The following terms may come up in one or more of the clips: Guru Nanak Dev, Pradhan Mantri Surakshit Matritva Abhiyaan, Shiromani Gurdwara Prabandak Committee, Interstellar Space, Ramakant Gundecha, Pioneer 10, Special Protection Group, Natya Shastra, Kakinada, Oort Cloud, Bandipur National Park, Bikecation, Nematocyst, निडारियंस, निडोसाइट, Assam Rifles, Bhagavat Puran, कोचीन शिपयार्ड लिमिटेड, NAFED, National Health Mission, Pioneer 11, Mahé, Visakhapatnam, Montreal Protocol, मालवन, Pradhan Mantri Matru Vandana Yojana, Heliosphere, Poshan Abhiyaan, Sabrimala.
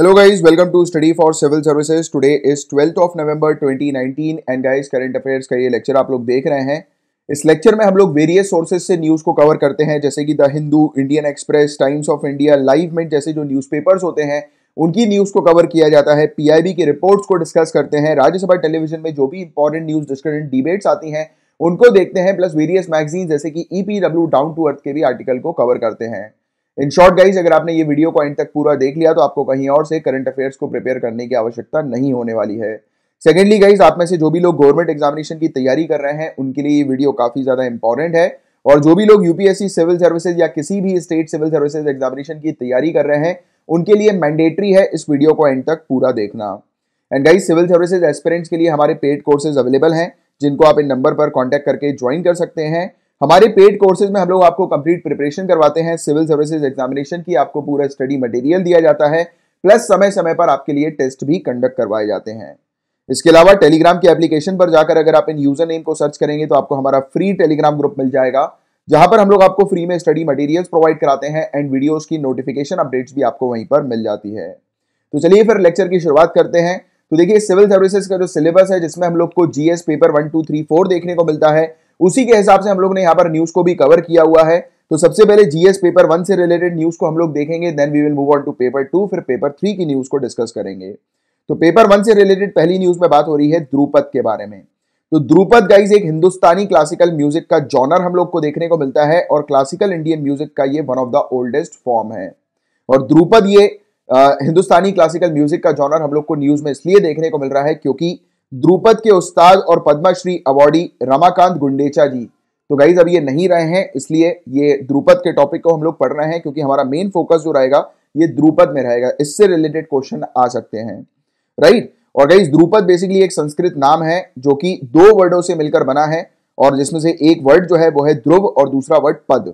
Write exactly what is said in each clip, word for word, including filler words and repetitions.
Hello guys, welcome to Study for Civil Services. Today is twelfth of November twenty nineteen and guys current affairs का ये lecture आप लोग देख रहे हैं. इस लेक्चर में हम लोग वेरियस सोर्सेज से न्यूज़ को कवर करते हैं जैसे कि the Hindu, Indian Express, Times of India, Live Mint जैसे जो न्यूज़पेपर्स होते हैं उनकी न्यूज़ को कवर किया जाता है. पीआईबी की रिपोर्ट्स को डिस्कस करते हैं. राज्यसभा टेलीविजन में जो भी इंपॉर्टेंट न्यूज़ डिस्कशन डिबेट्स आती हैं उनको देखते हैं, प्लस वेरियस मैगजीन जैसे कि ईपीडब्ल्यू, डाउन टू अर्थ के भी आर्टिकल को कवर करते हैं. इन शॉर्ट गाइज अगर आपने ये वीडियो को एंड तक पूरा देख लिया तो आपको कहीं और से करंट अफेयर्स को प्रिपेयर करने की आवश्यकता नहीं होने वाली है. सेकेंडली गाइज, आप में से जो भी लोग गवर्नमेंट एग्जामिनेशन की तैयारी कर रहे हैं उनके लिए ये वीडियो काफी ज्यादा इंपॉर्टेंट है, और जो भी लोग यूपीएससी सिविल सर्विसेज या किसी भी स्टेट सिविल सर्विसेज एग्जामिनेशन की तैयारी कर रहे हैं उनके लिए मैंडेटरी है इस वीडियो को एंड तक पूरा देखना. And guys, civil services aspirants के लिए हमारे पेड कोर्सेज अवेलेबल हैं जिनको आप इन नंबर पर कॉन्टैक्ट करके ज्वाइन कर सकते हैं. हमारे पेड कोर्सेज में हम लोग आपको कंप्लीट प्रिपरेशन करवाते हैं सिविल सर्विसेज एग्जामिनेशन की, आपको पूरा स्टडी मटेरियल दिया जाता है, प्लस समय समय पर आपके लिए टेस्ट भी कंडक्ट करवाए जाते हैं. इसके अलावा टेलीग्राम की एप्लीकेशन पर जाकर अगर आप इन यूजर नेम को सर्च करेंगे तो आपको हमारा फ्री टेलीग्राम ग्रुप मिल जाएगा जहां पर हम लोग आपको फ्री में स्टडी मटेरियल्स प्रोवाइड कराते हैं एंड वीडियोज की नोटिफिकेशन अपडेट्स भी आपको वहीं पर मिल जाती है. तो चलिए फिर लेक्चर की शुरुआत करते हैं. तो देखिए सिविल सर्विसेज का जो सिलेबस है जिसमें हम लोग को GS paper one two three four देखने को मिलता है उसी के हिसाब से हम लोग ने यहाँ पर न्यूज को भी कवर किया हुआ है. तो सबसे पहले जीएस पेपर वन से रिलेटेड न्यूज को हम लोग देखेंगे, then we will move on to paper two, फिर पेपर थ्री की न्यूज को डिस्कस करेंगे. तो पेपर वन से रिलेटेड पहली न्यूज में बात हो रही है ध्रुपद के बारे में. तो ध्रुपद गाइज एक हिंदुस्तानी क्लासिकल म्यूजिक का जॉनर हम लोग को देखने को मिलता है और क्लासिकल इंडियन म्यूजिक का ये one of the oldest form है. और ध्रुपद ये आ, हिंदुस्तानी क्लासिकल म्यूजिक का जॉनर हम लोग को न्यूज में इसलिए देखने को मिल रहा है क्योंकि ध्रुपद के उस्ताद और पद्मश्री अवॉर्डी रमाकांत गुंडेचा जी तो गाइज अब ये नहीं रहे हैं, इसलिए ये ध्रुपद के टॉपिक को हम लोग पढ़ रहे हैं क्योंकि हमारा मेन फोकस जो रहेगा ये ध्रुपद में रहेगा. इससे रिलेटेड क्वेश्चन आ सकते हैं, राइट. और गाइज ध्रुपद बेसिकली एक संस्कृत नाम है जो कि दो वर्डों से मिलकर बना है और जिसमें से एक वर्ड जो है वो है ध्रुव और दूसरा वर्ड पद.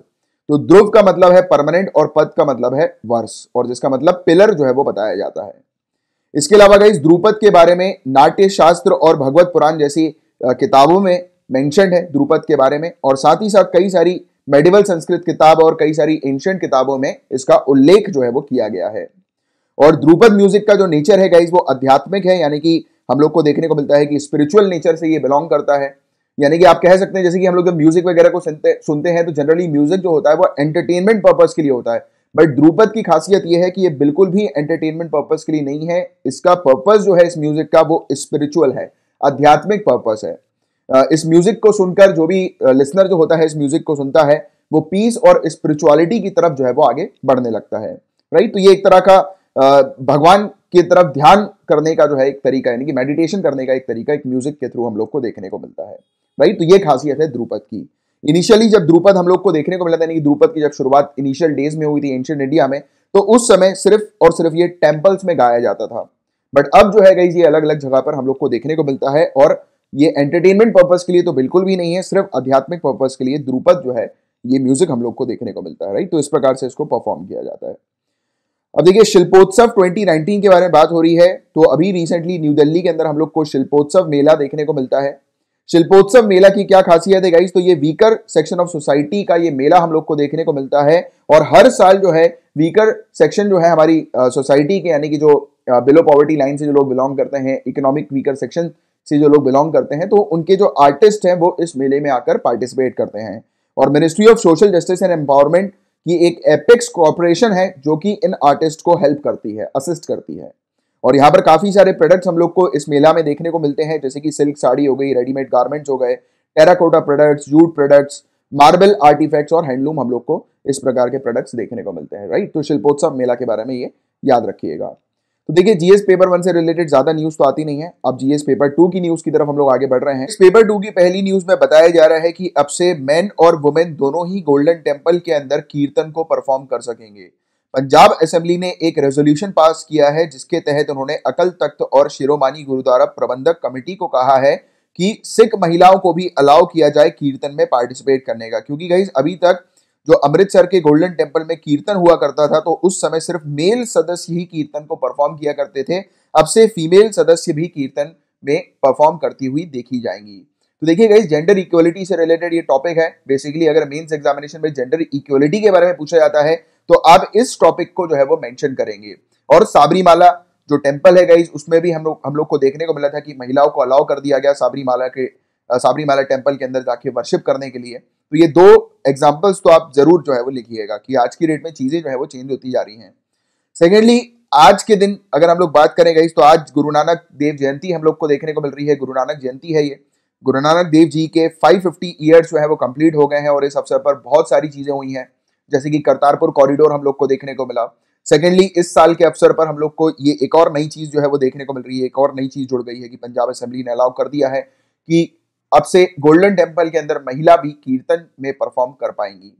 तो ध्रुव का मतलब है परमानेंट और पद का मतलब है वर्ष, और जिसका मतलब पिलर जो है वो बताया जाता है. इसके अलावा गाइस ध्रुपद के बारे में नाट्य शास्त्र और भगवत पुराण जैसी किताबों में मेंशन्ड है ध्रुपद के बारे में, और साथ ही साथ कई सारी मेडिवल संस्कृत किताब और कई सारी एंशिएंट किताबों में इसका उल्लेख जो है वो किया गया है. और ध्रुपद म्यूजिक का जो नेचर है गाइस वो आध्यात्मिक है, यानी कि हम लोग को देखने को मिलता है कि स्पिरिचुअल नेचर से ये बिलोंग करता है. यानी कि आप कह सकते हैं जैसे कि हम लोग जब म्यूजिक वगैरह को सुनते सुनते हैं तो जनरली म्यूजिक जो होता है वो एंटरटेनमेंट पर्पज के लिए होता है, बट ध्रुपद की खासियत यह है कि ये बिल्कुल भी एंटरटेनमेंट पर्पस के लिए नहीं है. इसका पर्पस जो है इस म्यूजिक का वो स्पिरिचुअल है, आध्यात्मिक पर्पस है. इस म्यूजिक को सुनकर जो भी लिसनर जो होता है इस म्यूजिक को सुनता है वो पीस और स्पिरिचुअलिटी की तरफ जो है वो आगे बढ़ने लगता है, राइट. तो ये एक तरह का भगवान की तरफ ध्यान करने का जो है एक तरीका, यानी कि मेडिटेशन करने का एक तरीका एक म्यूजिक के थ्रू हम लोग को देखने को मिलता है, राइट. तो ये खासियत है ध्रुपद की. इनिशियली जब ध्रुपद हम लोग को देखने को मिला था, यानी कि ध्रुपद की जब शुरुआत इनिशियल डेज में हुई थी एंशिएंट इंडिया में, तो उस समय सिर्फ और सिर्फ ये टेम्पल्स में गाया जाता था, बट अब जो है गाइस ये अलग अलग जगह पर हम लोग को देखने को मिलता है. और ये एंटरटेनमेंट पर्पस के लिए तो बिल्कुल भी नहीं है, सिर्फ आध्यात्मिक पर्पस के लिए ध्रुपद जो है ये म्यूजिक हम लोग को देखने को मिलता है, राइट. तो इस प्रकार से इसको परफॉर्म किया जाता है. अब देखिए शिल्पोत्सव ट्वेंटी नाइनटीन के बारे में बात हो रही है. तो अभी रिसेंटली न्यू दिल्ली के अंदर हम लोग को शिल्पोत्सव मेला देखने को मिलता है. शिल्पोत्सव मेला की क्या खासियत है गाइस, तो ये वीकर सेक्शन ऑफ सोसाइटी का ये मेला हम लोग को देखने को मिलता है. और हर साल जो है वीकर सेक्शन जो है हमारी सोसाइटी के, यानी कि जो बिलो पॉवर्टी लाइन से जो लोग बिलोंग करते हैं, इकोनॉमिक वीकर सेक्शन से जो लोग बिलोंग करते हैं, तो उनके जो आर्टिस्ट हैं वो इस मेले में आकर पार्टिसिपेट करते हैं. और ministry of social justice and empowerment की एक एपेक्स कॉरपोरेशन है जो कि इन आर्टिस्ट को हेल्प करती है, असिस्ट करती है. और यहाँ पर काफी सारे प्रोडक्ट्स हम लोग को इस मेला में देखने को मिलते हैं जैसे कि सिल्क साड़ी हो गई, रेडीमेड गारमेंट्स हो गए, terracotta products, jute products, marble artefacts और हैंडलूम हम लोग को इस प्रकार के प्रोडक्ट्स देखने को मिलते हैं, राइट. तो शिल्पोत्सव मेला के बारे में ये याद रखिएगा. तो देखिए जीएस पेपर वन से रिलेटेड ज्यादा न्यूज तो आती नहीं है, अब जीएस पेपर टू की न्यूज की तरफ हम लोग आगे बढ़ रहे हैं. इस पेपर टू की पहली न्यूज में बताया जा रहा है कि अब से मेन और वुमेन दोनों ही गोल्डन टेम्पल के अंदर कीर्तन को परफॉर्म कर सकेंगे. पंजाब असेंबली ने एक रेजोल्यूशन पास किया है जिसके तहत उन्होंने अकल तख्त और शिरोमणि गुरुद्वारा प्रबंधक कमेटी को कहा है कि सिख महिलाओं को भी अलाउ किया जाए कीर्तन में पार्टिसिपेट करने का, क्योंकि गाइस अभी तक जो अमृतसर के गोल्डन टेम्पल में कीर्तन हुआ करता था तो उस समय सिर्फ मेल सदस्य ही कीर्तन को परफॉर्म किया करते थे, अब से फीमेल सदस्य भी कीर्तन में परफॉर्म करती हुई देखी जाएंगी. तो देखिए गाइस जेंडर इक्वलिटी से रिलेटेड ये टॉपिक है. बेसिकली अगर मेंस एग्जामिनेशन में जेंडर इक्वलिटी के बारे में पूछा जाता है तो आप इस टॉपिक को जो है वो मेंशन करेंगे. और साबरीमाला जो टेम्पल है गाइज उसमें भी हम लोग हम लोग को देखने को मिला था कि महिलाओं को अलाउ कर दिया गया साबरीमाला के साबरीमाला टेम्पल के अंदर जाके वर्शिप करने के लिए। तो ये दो एग्जाम्पल्स तो आप जरूर जो है वो लिखिएगा कि आज की डेट में चीज़ें जो है वो चेंज होती जा रही हैं। सेकेंडली आज के दिन अगर हम लोग बात करें गाइज तो आज गुरु नानक देव जयंती हम लोग को देखने को मिल रही है, गुरु नानक जयंती है ये। गुरु नानक देव जी के पाँच सौ पचास ईयर्स जो है वो कंप्लीट हो गए हैं और इस अवसर पर बहुत सारी चीज़ें हुई हैं जैसे कि करतारपुर कॉरिडोर हम लोग को देखने को मिला। सेकेंडली इस साल के अवसर पर हम लोग को ये एक और नई चीज़ जो है वो देखने को मिल रही है, एक और नई चीज़ जुड़ गई है कि पंजाब असेंबली ने अलाउ कर दिया है कि अब से गोल्डन टेम्पल के अंदर महिला भी कीर्तन में परफॉर्म कर पाएंगी।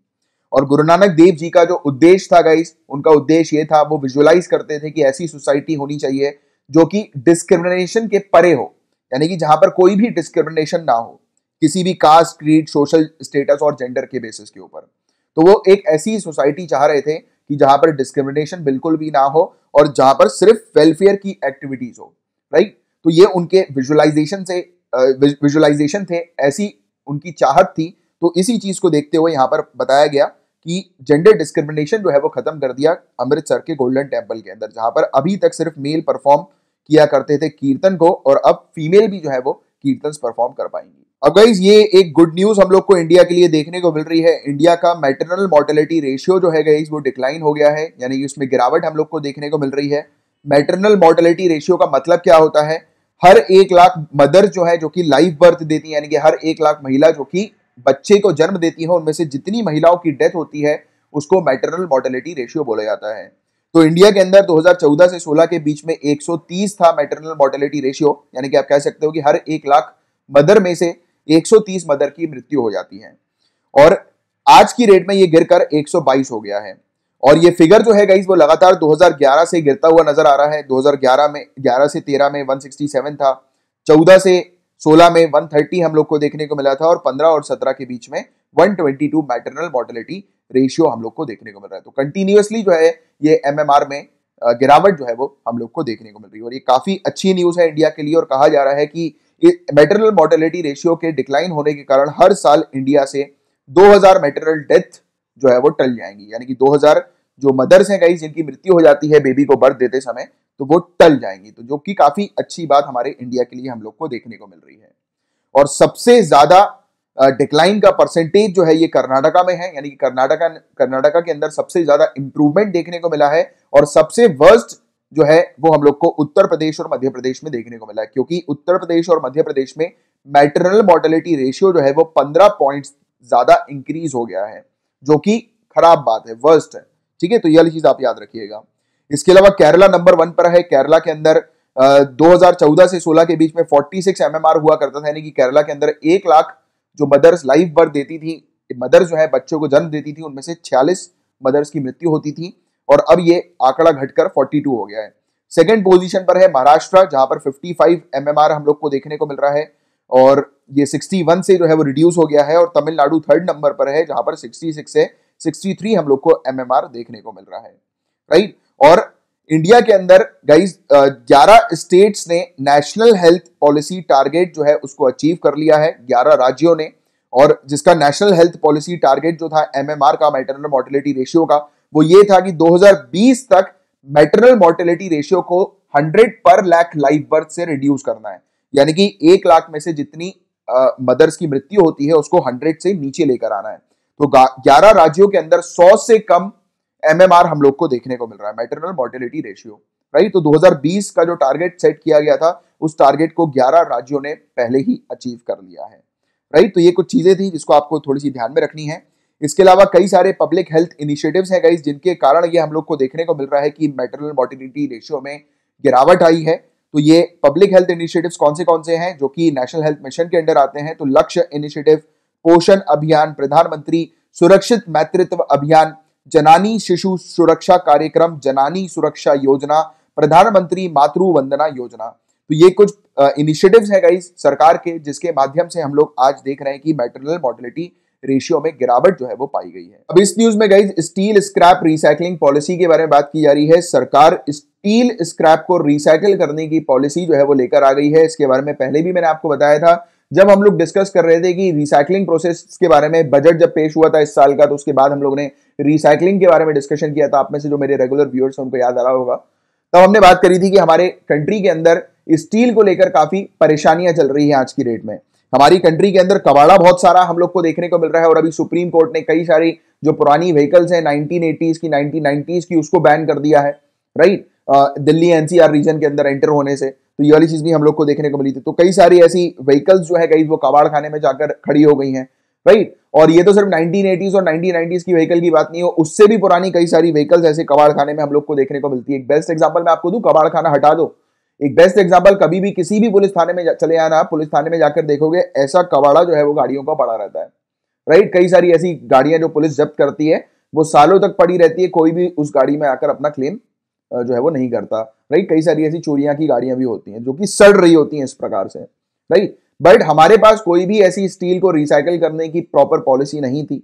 और गुरु नानक देव जी का जो उद्देश्य था गाइस, उनका उद्देश्य ये था, वो विजुअलाइज करते थे कि ऐसी सोसाइटी होनी चाहिए जो कि डिस्क्रिमिनेशन के परे हो, यानी कि जहां पर कोई भी डिस्क्रिमिनेशन ना हो किसी भी कास्ट, क्रीड, सोशल स्टेटस और जेंडर के बेसिस के ऊपर। तो वो एक ऐसी सोसाइटी चाह रहे थे कि जहां पर डिस्क्रिमिनेशन बिल्कुल भी ना हो और जहां पर सिर्फ वेलफेयर की एक्टिविटीज हो, राइट। तो ये उनके विजुअलाइजेशन से विजुअलाइजेशन थे, ऐसी उनकी चाहत थी। तो इसी चीज को देखते हुए यहाँ पर बताया गया कि जेंडर डिस्क्रिमिनेशन जो है वो खत्म कर दिया अमृतसर के गोल्डन टेम्पल के अंदर, जहां पर अभी तक सिर्फ मेल परफॉर्म किया करते थे कीर्तन को और अब फीमेल भी जो है वो कीर्तन परफॉर्म कर पाएंगी। अब गाइज ये एक गुड न्यूज हम लोग को इंडिया के लिए देखने को मिल रही है। इंडिया का मैटरनल मॉर्टेलिटी रेशियो जो है गाइज वो डिक्लाइन हो गया है, यानी कि उसमें गिरावट हम लोग को देखने को मिल रही है। मैटरनल मॉर्टेलिटी रेशियो का मतलब क्या होता है, हर एक लाख मदर जो है जो कि लाइव बर्थ देती है, यानी कि हर एक लाख महिला जो कि बच्चे को जन्म देती है, उनमें से जितनी महिलाओं की डेथ होती है उसको मैटरनल मॉर्टेलिटी रेशियो बोला जाता है। तो इंडिया के अंदर दो हज़ार चौदह से सोलह के बीच में एक सौ तीस था मैटरनल मॉर्टेलिटी रेशियो, यानी कि आप कह सकते हो कि हर एक लाख मदर में से एक सौ तीस मदर की मृत्यु हो जाती है। और आज की रेट में ये गिरकर एक सौ बाईस हो गया है और ये फिगर जो है गाइस वो लगातार दो हज़ार ग्यारह से गिरता हुआ नजर आ रहा है। दो हज़ार ग्यारह में ग्यारह से तेरह में एक सौ सरसठ था, चौदह से सोलह में एक सौ तीस हम लोग को देखने को मिला था और पंद्रह और सत्रह के बीच में एक सौ बाईस मैटरनल मॉर्टेलिटी रेशियो हम लोग को देखने को मिल रहा है। तो कंटिन्यूअसली जो है ये एमएमआर में गिरावट जो है वो हम लोग को देखने को मिल रही है और ये काफी अच्छी न्यूज है इंडिया के लिए। और कहा जा रहा है कि मैटरनल मॉर्टेलिटी रेशियो के डिक्लाइन होने के कारण हर साल इंडिया से दो हज़ार मैटरनल डेथ जो है वो टल जाएंगी, यानी कि दो हज़ार जो मदर्स हैं गाइस जिनकी मृत्यु हो जाती है बेबी को बर्थ देते समय, तो वो टल जाएंगी, तो जो कि काफी अच्छी बात हमारे इंडिया के लिए हम लोग को देखने को मिल रही है। और सबसे ज्यादा डिक्लाइन का परसेंटेज जो है ये कर्नाटका में है, यानी कि कर्नाटका कर्नाटका के अंदर सबसे ज्यादा इंप्रूवमेंट देखने को मिला है और सबसे वर्स्ट जो है वो हम लोग को उत्तर प्रदेश और मध्य प्रदेश में देखने को मिला है, क्योंकि उत्तर प्रदेश और मध्य प्रदेश में मैटरनल मॉर्टेलिटी रेशियो जो है वो पंद्रह पॉइंट्स ज्यादा इंक्रीज हो गया है, जो कि खराब बात है, वर्स्ट है, ठीक है। तो यह चीज आप याद रखिएगा। इसके अलावा केरला नंबर वन पर है। केरला के अंदर दो हज़ार चौदह से सोलह के बीच में छियालीस एमएमआर हुआ करता था, यानी कि केरला के अंदर एक लाख जो मदर्स लाइव बर्थ देती थी, मदर्स जो है बच्चों को जन्म देती थी, उनमें से छियालीस मदर्स की मृत्यु होती थी और अब ये आंकड़ा घटकर बयालीस हो गया है। सेकंड पोजीशन पर है महाराष्ट्र, जहां पर पचपन एमएमआर हम लोग को देखने को मिल रहा है और ये इकसठ से जो है वो रिड्यूस हो गया है। और तमिलनाडु थर्ड नंबर पर है, जहां पर छियासठ से तिरसठ हम लोग को एमएमआर देखने को मिल रहा है, राइट। और इंडिया के अंदर गाइज ग्यारह स्टेट्स ने नेशनल हेल्थ पॉलिसी टारगेट जो है उसको अचीव कर लिया है, ग्यारह राज्यों ने, और जिसका नेशनल हेल्थ पॉलिसी टारगेट जो था एमएमआर का, मैटरनल मॉर्टेलिटी रेशियो का, वो ये था कि दो हज़ार बीस तक मैटरनल मॉर्टेलिटी रेशियो को सौ पर लाख लाइव बर्थ से रिड्यूस करना है, यानी कि एक लाख में से जितनी मदर्स की मृत्यु होती है उसको सौ से नीचे लेकर आना है। तो ग्यारह राज्यों के अंदर सौ से कम एमएमआर हम लोग को देखने को मिल रहा है, मैटरनल मॉर्टेलिटी रेशियो, राइट। तो दो हज़ार बीस का जो टारगेट सेट किया गया था उस टारगेट को ग्यारह राज्यों ने पहले ही अचीव कर लिया है, राइट। तो ये कुछ चीजें थी जिसको आपको थोड़ी सी ध्यान में रखनी है। इसके अलावा कई सारे पब्लिक हेल्थ इनिशिएटिव्स हैं गाइस, जिनके कारण ये हम लोग को देखने को मिल रहा है कि मैटरनल मॉर्टेलिटी रेशियो में गिरावट आई है। तो ये पब्लिक हेल्थ इनिशिएटिव्स कौन से कौन से हैं जो कि नेशनल हेल्थ मिशन के अंडर आते हैं। तो लक्ष्य इनिशिएटिव, पोषण अभियान, प्रधानमंत्री सुरक्षित मातृत्व अभियान, जनानी शिशु सुरक्षा कार्यक्रम, जनानी सुरक्षा योजना, प्रधानमंत्री मातृ वंदना योजना। तो ये कुछ इनिशिएटिव्स हैं गाइस सरकार के, जिसके माध्यम से हम लोग आज देख रहे हैं कि मैटरनल मॉर्टेलिटी रेशियो में गिरावट जो है वो पाई गई है। अब इस न्यूज में guys steel scrap recycling policy के बारे में बात की जा रही है। सरकार स्टील स्क्रैप को रिसाइकिल करने की पॉलिसी जो है वो लेकर आ गई है। इसके बारे में पहले भी मैंने आपको बताया था जब हम लोग डिस्कस कर रहे थे कि रिसाइकलिंग प्रोसेस के बारे में। बजट जब पेश हुआ था इस साल का, तो उसके बाद हम लोग ने रिसाइकलिंग के बारे में डिस्कशन किया था। आप में से जो मेरे रेगुलर व्यूअर्स हैं उनको याद आ रहा होगा। तब हमने बात करी थी कि हमारे कंट्री के अंदर स्टील को लेकर काफी परेशानियां चल रही हैं आज की डेट में। हमारी कंट्री के अंदर कबाड़ा बहुत सारा हम लोग को देखने को मिल रहा है और अभी सुप्रीम कोर्ट ने कई सारी जो पुरानी व्हीकल्स हैं नाइनटीन एटीज़ की नाइनटीन नाइंटीज़ की उसको बैन कर दिया है, राइट, दिल्ली एनसीआर रीजन के अंदर एंटर होने से। तो ये वाली चीज भी हम लोग को देखने को मिली थी। तो कई सारी ऐसी व्हीकल्स जो है गई वो कबाड़ खाने में जाकर खड़ी हो गई हैं, राइट। और ये तो सिर्फ नाइनटीन एटीज़ और नाइनटीन नाइंटीज़ की व्हीकल की बात नहीं हो, उससे भी पुरानी कई सारी व्हीकल्स ऐसे कबाड़ खाने में हम लोग को देखने को मिलती है। एक बेस्ट एग्जाम्पल मैं आपको दूं, कबाड़ खाना हटा दो। एक बेस्ट एग्जाम्पल, कभी भी किसी भी पुलिस थाने में चले आना, पुलिस थाने में जाकर देखोगे ऐसा कबाड़ा जो है वो गाड़ियों का पड़ा रहता है, राइट। कई सारी ऐसी गाड़ियां जो पुलिस जब्त करती है वो सालों तक पड़ी रहती है, कोई भी उस गाड़ी में आकर अपना क्लेम जो है वो नहीं करता, राइट। कई सारी ऐसी चोरियां की गाड़ियां भी होती हैं जो कि सड़ रही होती हैं इस प्रकार से, राइट। बट हमारे पास कोई भी ऐसी स्टील को रिसाइकिल करने की प्रॉपर पॉलिसी नहीं थी,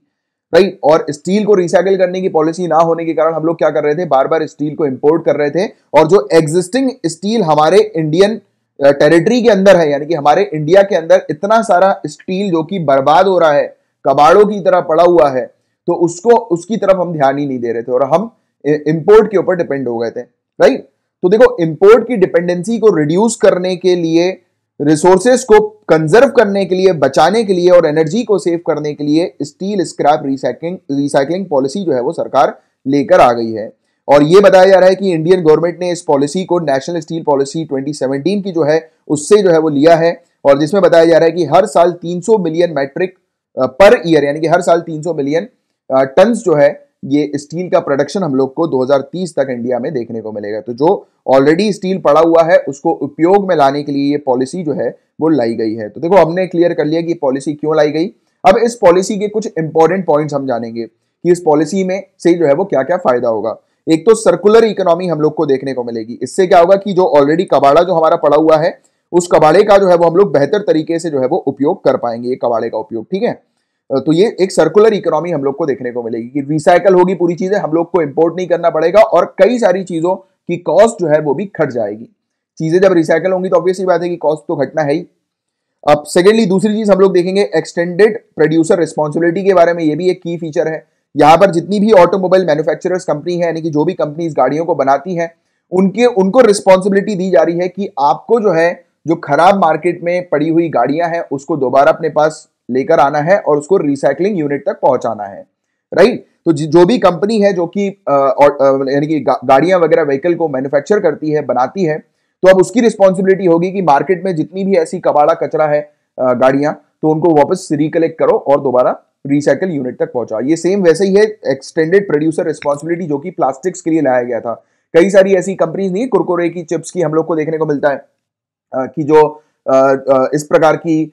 राइट। और स्टील को रिसाइकिल करने की पॉलिसी ना होने के कारण हम लोग क्या कर रहे थे, बार बार स्टील को इम्पोर्ट कर रहे थे। और जो एग्जिस्टिंग स्टील हमारे इंडियन टेरिटरी के अंदर है, यानी कि हमारे इंडिया के अंदर इतना सारा स्टील जो कि बर्बाद हो रहा है, कबाड़ों की तरह पड़ा हुआ है, तो उसको उसकी तरफ हम ध्यान ही नहीं दे रहे थे और हम इम्पोर्ट के ऊपर डिपेंड हो गए थे, राइट। तो देखो, इम्पोर्ट की डिपेंडेंसी को रिड्यूस करने के लिए, रिसोर्सेज को कंजर्व करने के लिए, बचाने के लिए और एनर्जी को सेव करने के लिए steel scrap recycling recycling policy जो है वो सरकार लेकर आ गई है। और ये बताया जा रहा है कि इंडियन गवर्नमेंट ने इस पॉलिसी को national steel policy twenty seventeen की जो है उससे जो है वो लिया है, और जिसमें बताया जा रहा है कि हर साल तीन सौ मिलियन मैट्रिक पर ईयर, यानी कि हर साल तीन सौ मिलियन टन जो है ये स्टील का प्रोडक्शन हम लोग को दो हज़ार तीस तक इंडिया में देखने को मिलेगा। तो जो ऑलरेडी स्टील पड़ा हुआ है उसको उपयोग में लाने के लिए ये पॉलिसी जो है वो लाई गई है। तो देखो, हमने क्लियर कर लिया कि पॉलिसी क्यों लाई गई। अब इस पॉलिसी के कुछ इंपॉर्टेंट पॉइंट्स हम जानेंगे कि इस पॉलिसी में से जो है वो क्या क्या फायदा होगा। एक तो सर्कुलर इकोनॉमी हम लोग को देखने को मिलेगी। इससे क्या होगा कि जो ऑलरेडी कबाड़ा जो हमारा पड़ा हुआ है उस कबाड़े का जो है वो हम लोग बेहतर तरीके से जो है वो उपयोग कर पाएंगे, ये कबाड़े का उपयोग, ठीक है। तो ये एक सर्कुलर इकोनॉमी हम लोग को देखने को मिलेगी कि रिसाइकल होगी पूरी चीजें, हम लोग को इंपोर्ट नहीं करना पड़ेगा और कई सारी चीजों की कॉस्ट जो है वो भी घट जाएगी। चीजें जब रिसाइकल होंगी तो ऑब्वियसली बात है कि कॉस्ट तो घटना है ही। अब सेकेंडली दूसरी चीज हम लोग देखेंगे एक्सटेंडेड प्रोड्यूसर रिस्पॉन्सिबिलिटी के बारे में। ये भी एक की फीचर है। यहाँ पर जितनी भी ऑटोमोबाइल मैन्युफैक्चरर्स कंपनी है, यानी कि जो भी कंपनी इस गाड़ियों को बनाती है, उनके उनको रिस्पॉन्सिबिलिटी दी जा रही है कि आपको जो है जो खराब मार्केट में पड़ी हुई गाड़ियां हैं उसको दोबारा अपने पास लेकर आना है और उसको रिसाइकलिंग यूनिट तक पहुंचाना है, राइट। तो जो भी कंपनी है जो कि यानी कि गाड़ियां वगैरह व्हीकल को मैन्युफैक्चर करती है, बनाती है, तो अब उसकी रिस्पॉन्सिबिलिटी होगी कि मार्केट में जितनी भी ऐसी कबाड़ा कचरा है गाड़ियां, तो उनको वापस रिकलेक्ट करो और दोबारा रिसाइकल यूनिट तक पहुंचाओ। ये सेम वैसे ही है एक्सटेंडेड प्रोड्यूसर रिस्पॉन्सिबिलिटी जो कि प्लास्टिक्स के लिए लाया गया था। कई सारी ऐसी कंपनीज नहीं, कुरकुरे की, चिप्स की, हम लोग को देखने को मिलता है कि जो इस प्रकार की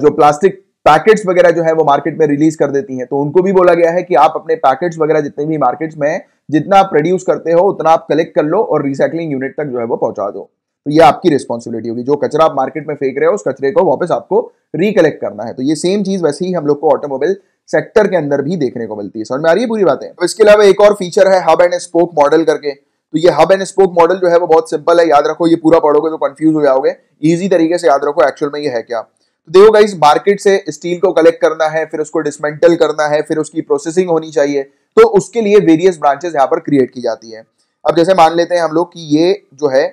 जो प्लास्टिक पैकेट्स वगैरह जो है वो मार्केट में रिलीज कर देती हैं। तो उनको भी बोला गया है कि आप अपने पैकेट्स वगैरह जितने भी मार्केट्स में जितना आप प्रोड्यूस करते हो उतना आप कलेक्ट कर लो और रिसाइकलिंग यूनिट तक जो है वो पहुंचा दो। तो ये आपकी रिस्पॉन्सिबिलिटी होगी। जो कचरा आप मार्केट में फेंक रहे हो उस कचरे को वापस आपको रिकलेक्ट करना है। तो ये सेम चीज वैसे ही हम लोग को ऑटोमोबाइल सेक्टर के अंदर भी देखने को मिलती है। समझ में आ रही है पूरी बातें। तो इसके अलावा एक और फीचर है हब एंड स्पोक मॉडल करके। तो ये हब एंड स्पोक मॉडल जो है वो बहुत सिंपल है, याद रखो। ये पूरा पढ़ोगे तो कंफ्यूज हो जाओगे, ईजी तरीके से याद रखो एक्चुअल में ये है क्या। देखो गाइस, मार्केट से स्टील को कलेक्ट करना है, फिर उसको डिसमेंटल करना है, फिर उसकी प्रोसेसिंग होनी चाहिए, तो उसके लिए वेरियस ब्रांचेस यहाँ पर क्रिएट की जाती है। अब जैसे मान लेते हैं हम लोग कि ये जो है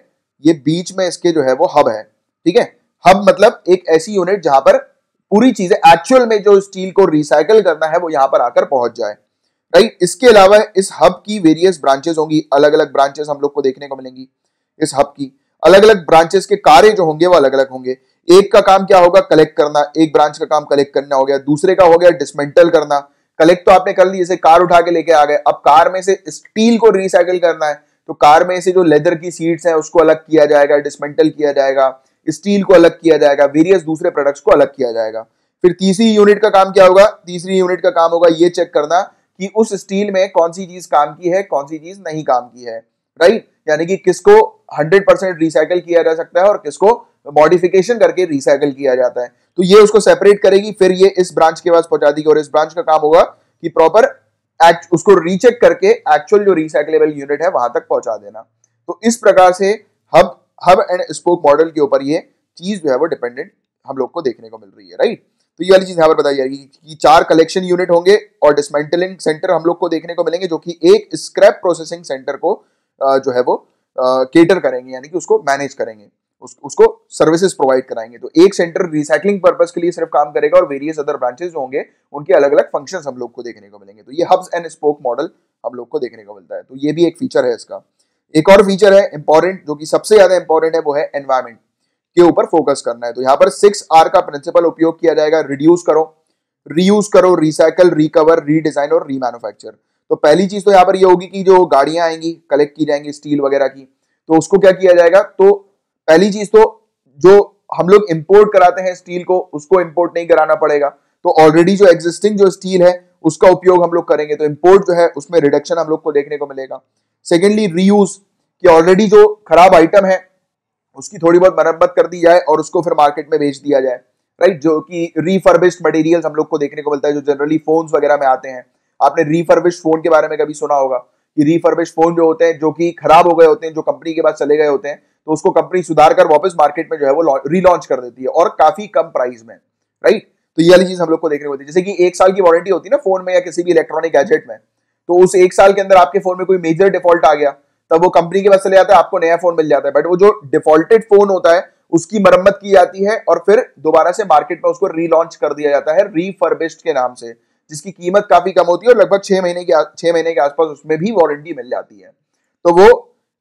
ये बीच में इसके जो है वो हब है, ठीक है। हब मतलब एक ऐसी यूनिट जहां पर पूरी चीजें एक्चुअल में जो स्टील को रिसाइकल करना है वो यहाँ पर आकर पहुंच जाए, राइट। इसके अलावा इस हब की वेरियस ब्रांचेस होंगी, अलग अलग ब्रांचेस हम लोग को देखने को मिलेंगी। इस हब की अलग अलग ब्रांचेस के कार्य जो होंगे वो अलग अलग होंगे। एक का काम क्या होगा, कलेक्ट करना। एक ब्रांच का काम कलेक्ट करना हो गया। दूसरे का हो गया डिसमेंटल करना। कलेक्ट तो आपने कर ली, जैसे कार उठा के लेके आ गए। अब कार में से स्टील को रिसाइकिल करना है तो कार में से जो लेदर की सीट्स हैं उसको अलग किया जाएगा, डिसमेंटल किया जाएगा, स्टील को अलग किया जाएगा, वेरियस दूसरे प्रोडक्ट्स को अलग किया जाएगा। फिर तीसरी यूनिट का काम क्या होगा, तीसरी यूनिट का काम होगा ये चेक करना कि उस स्टील में कौन सी चीज काम की है, कौन सी चीज नहीं काम की है, राइट। यानी कि किसको हंड्रेड परसेंट रिसाइकिल किया जा सकता है और किसको मॉडिफिकेशन करके रिसाइकिल किया जाता है। तो ये उसको सेपरेट करेगी, फिर ये इस ब्रांच के पास पहुंचा देगी। और इस ब्रांच का काम होगा कि प्रॉपर उसको रीचेक करके एक्चुअल जो रिसाइकलेबल यूनिट है वहां तक पहुंचा देना। तो इस प्रकार से hub hub and spoke model के ऊपर ये चीज जो है वो डिपेंडेंट हम लोग को देखने को मिल रही है, राइट। तो ये वाली चीज यहाँ पर बताई जाएगी कि चार कलेक्शन यूनिट होंगे और डिसमेंटलिंग सेंटर हम लोग को देखने को मिलेंगे, जो कि एक स्क्रैप प्रोसेसिंग सेंटर को जो है वो केटर करेंगे, यानी कि उसको मैनेज करेंगे, उस, उसको सर्विसेज प्रोवाइड कराएंगे। तो एक सेंटर रिसाइकलिंग पर्पस के लिए सिर्फ काम करेगा और वेरियस अदर ब्रांचेज होंगे, उनके अलग अलग फंक्शंस हम लोग को देखने को मिलेंगे। तो ये हब्स एंड स्पोक मॉडल हम लोग को देखने को मिलता है, तो ये भी एक फीचर है इसका। एक और फीचर है इंपॉर्टेंट, जो कि सबसे ज्यादा इंपॉर्टेंट है, वो है एनवायरमेंट के ऊपर फोकस करना है। तो यहाँ पर सिक्स आर का प्रिंसिपल उपयोग किया जाएगा, रिड्यूस करो, रीयूज करो, रिसाइकल, रिकवर, रीडिजाइन और रीमैन्युफैक्चर। तो पहली चीज तो यहाँ पर ये होगी कि जो गाड़ियां आएंगी कलेक्ट की जाएंगी स्टील वगैरह की, तो उसको क्या किया जाएगा, तो पहली चीज तो जो हम लोग इम्पोर्ट कराते हैं स्टील को, उसको इम्पोर्ट नहीं कराना पड़ेगा। तो ऑलरेडी जो एग्जिस्टिंग जो स्टील है उसका उपयोग हम लोग करेंगे, तो इम्पोर्ट जो है उसमें रिडक्शन हम लोग को देखने को मिलेगा। सेकेंडली रीयूज, कि ऑलरेडी जो खराब आइटम है उसकी थोड़ी बहुत मरम्मत कर दी जाए और उसको फिर मार्केट में बेच दिया जाए, राइट, जो कि रिफर्बिश्ड मटेरियल्स हम लोग को देखने को मिलता है, जो जनरली फोन्स वगैरह में आते हैं। आपने रिफर्बिश्ड फोन के बारे में कभी सुना होगा कि रिफर्बिश्ड फोन जो होते हैं, जो कि खराब हो गए होते हैं, जो कंपनी के पास चले गए होते हैं, तो उसको कंपनी सुधार कर वापस मार्केट में जो है वो रिलॉन्च कर देती है, और काफी कम प्राइस में, राइट। तो ये वाली चीज हम लोग को देखने को मिलती है। जैसे कि एक साल की वारंटी होती है ना फोन में या किसी भी इलेक्ट्रॉनिक गैजेट में, तो उस एक साल के अंदर आपके फोन में कोई मेजर डिफॉल्ट आ गया, तब वो कंपनी के पास चले जाता है, आपको नया फोन मिल जाता है। बट वो जो डिफॉल्टेड फोन होता है उसकी मरम्मत की जाती है और फिर दोबारा से मार्केट में उसको रीलॉन्च कर दिया जाता है रिफर्बिश्ड के नाम से, जिसकी कीमत काफी कम होती है और लगभग छह महीने के छह महीने के आसपास उसमें भी वारंटी मिल जाती है। तो वो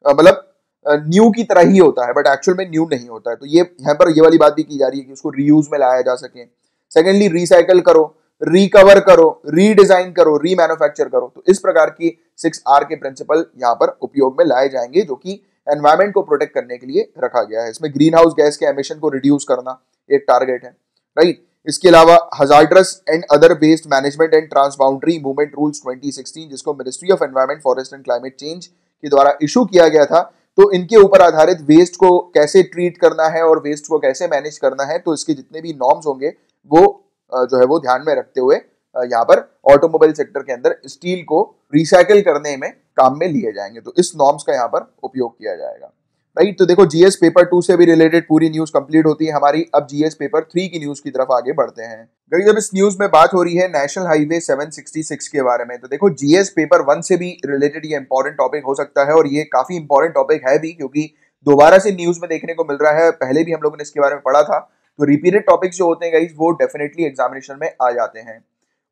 मतलब न्यू की तरह ही होता है, बट एक्चुअल में न्यू नहीं होता है। तो ये यहाँ पर ये वाली बात भी की जा रही है कि उसको रीयूज में लाया जा सके। सेकेंडली रिसाइकल करो, रिकवर करो, रीडिजाइन करो, रीमैन्युफैक्चर करो। तो इस प्रकार की सिक्स आर के प्रिंसिपल यहाँ पर उपयोग में लाए जाएंगे, जो कि एनवायरमेंट को प्रोटेक्ट करने के लिए रखा गया है। इसमें ग्रीन हाउस गैस के एमिशन को रिड्यूस करना एक टारगेट है, राइट। इसके अलावा hazardous and other waste management and transboundary movement rules twenty sixteen, जिसको ministry of environment, forest and climate change के द्वारा इशू किया गया था, तो इनके ऊपर आधारित वेस्ट को कैसे ट्रीट करना है और वेस्ट को कैसे मैनेज करना है, तो इसके जितने भी नॉर्म्स होंगे वो जो है वो ध्यान में रखते हुए यहाँ पर ऑटोमोबाइल सेक्टर के अंदर स्टील को रिसाइकिल करने में काम में लिए जाएंगे। तो इस नॉर्म्स का यहाँ पर उपयोग किया जाएगा, राइट। तो देखो जीएस पेपर टू से भी रिलेटेड पूरी न्यूज कंप्लीट होती है हमारी। अब जीएस पेपर थ्री की न्यूज की तरफ आगे बढ़ते हैं। जब इस न्यूज में बात हो रही है national highway seven sixty six के बारे में, तो देखो जीएस पेपर वन से भी रिलेटेड ये इंपॉर्टेंट टॉपिक हो सकता है, और ये काफी इंपॉर्टेंट टॉपिक है भी, क्योंकि दोबारा से न्यूज में देखने को मिल रहा है। पहले भी हम लोगों ने इसके बारे में पढ़ा था। तो रिपीटेड टॉपिक्स जो होते हैं गाइस, वो डेफिनेटली एग्जामिनेशन में आ जाते हैं।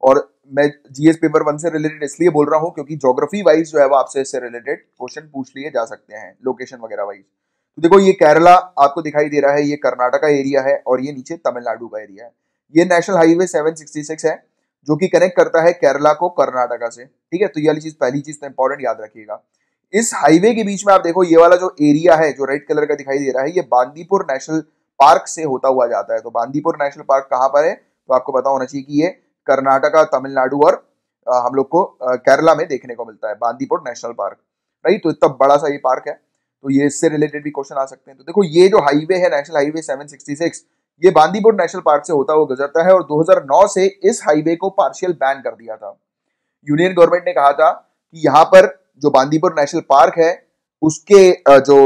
और मैं जीएस पेपर वन से रिलेटेड इसलिए बोल रहा हूँ क्योंकि ज्योग्राफी वाइज जो है वो आपसे इससे रिलेटेड क्वेश्चन पूछ लिए जा सकते हैं, लोकेशन वगैरह वाइज। तो देखो ये केरला आपको दिखाई दे रहा है, ये कर्नाटका एरिया है, और ये नीचे तमिलनाडु का एरिया है। ये national highway seven sixty six है, जो कि कनेक्ट करता है केरला को कर्नाटका से, ठीक है। तो ये वाली चीज, पहली चीज तो इंपॉर्टेंट याद रखिएगा। इस हाईवे के बीच में आप देखो ये वाला जो एरिया है, जो रेड कलर का दिखाई दे रहा है, ये बांदीपुर नेशनल पार्क से होता हुआ जाता है। तो बांदीपुर नेशनल पार्क कहाँ पर है, तो आपको पता होना चाहिए कि ये कर्नाटका, तमिलनाडु और आ, हम लोग को आ, केरला में देखने को मिलता है, बांदीपुर नेशनल पार्क, राइट। तो इतना बड़ा सा ये पार्क है, तो ये इससे रिलेटेड भी क्वेश्चन आ सकते हैं। तो देखो ये जो हाईवे है national highway seven sixty six, ये बांदीपुर नेशनल पार्क से होता हुआ गुजरता है, और दो हज़ार नौ से इस हाईवे को पार्शियल बैन कर दिया था। यूनियन गवर्नमेंट ने कहा था कि यहाँ पर जो बांदीपुर नेशनल पार्क है उसके जो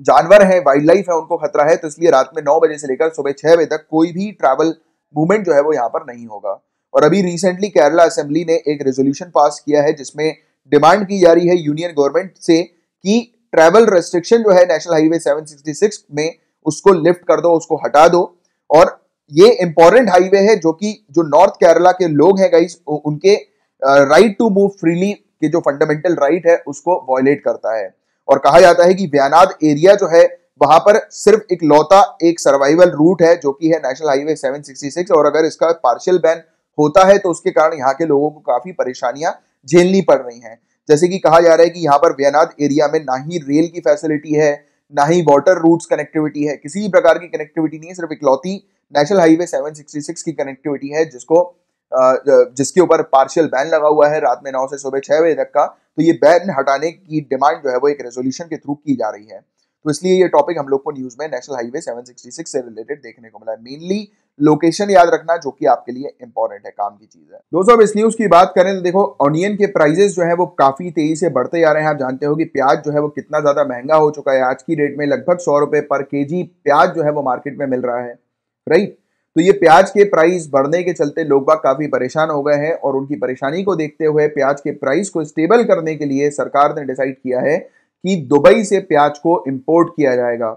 जानवर है, वाइल्ड लाइफ है, उनको खतरा है, तो इसलिए रात में नौ बजे से लेकर सुबह छह बजे तक कोई भी ट्रैवल मूवमेंट जो है वो यहाँ पर नहीं होगा। और अभी रिसेंटली केरला असेंबली ने एक रेजोल्यूशन पास किया है, जिसमें डिमांड की जा रही है यूनियन गवर्नमेंट से कि ट्रैवल रेस्ट्रिक्शन जो है national highway seven sixty six में, उसको लिफ्ट कर दो, उसको हटा दो। और ये इंपॉर्टेंट हाईवे है जो कि जो नॉर्थ केरला के लोग हैं गाइस, उनके राइट टू मूव फ्रीली के जो फंडामेंटल राइट है उसको वॉयलेट करता है। और कहा जाता है कि व्यानाद एरिया जो है वहां पर सिर्फ एक लौता एक सर्वाइवल रूट है, जो कि है national highway seven sixty six, और अगर इसका पार्शियल बैन होता है तो उसके कारण यहाँ के लोगों को काफी परेशानियां झेलनी पड़ रही हैं। जैसे कि कहा जा रहा है कि यहाँ पर व्यानाद एरिया में ना ही रेल की फैसिलिटी है, ना ही वाटर रूट्स कनेक्टिविटी है, किसी भी प्रकार की कनेक्टिविटी नहीं है, सिर्फ इकलौती national highway seven sixty six की कनेक्टिविटी है जिसको जिसके ऊपर पार्शियल बैन लगा हुआ है रात में नौ से सुबह छह बजे तक का। तो ये बैन हटाने की डिमांड जो है वो एक रेजोल्यूशन के थ्रू की जा रही है। तो इसलिए ये टॉपिक हम लोग को न्यूज में national highway seven sixty six से रिलेटेड देखने को मिला है। मेनली लोकेशन याद रखना, जो कि आपके लिए इंपॉर्टेंट है, काम की चीज है। दोस्तों अब इस न्यूज की बात करें तो देखो ऑनियन के प्राइसेस जो है वो काफी तेजी से बढ़ते जा रहे हैं। आप जानते हो कि प्याज जो है वो कितना ज्यादा महंगा हो चुका है आज की डेट में, लगभग सौ रुपए पर के जी प्याज जो है वो मार्केट में मिल रहा है, राइट। तो ये प्याज के प्राइस बढ़ने के चलते लोग बाग काफी परेशान हो गए हैं, और उनकी परेशानी को देखते हुए प्याज के प्राइस को स्टेबल करने के लिए सरकार ने डिसाइड किया है कि दुबई से प्याज को इंपोर्ट किया जाएगा,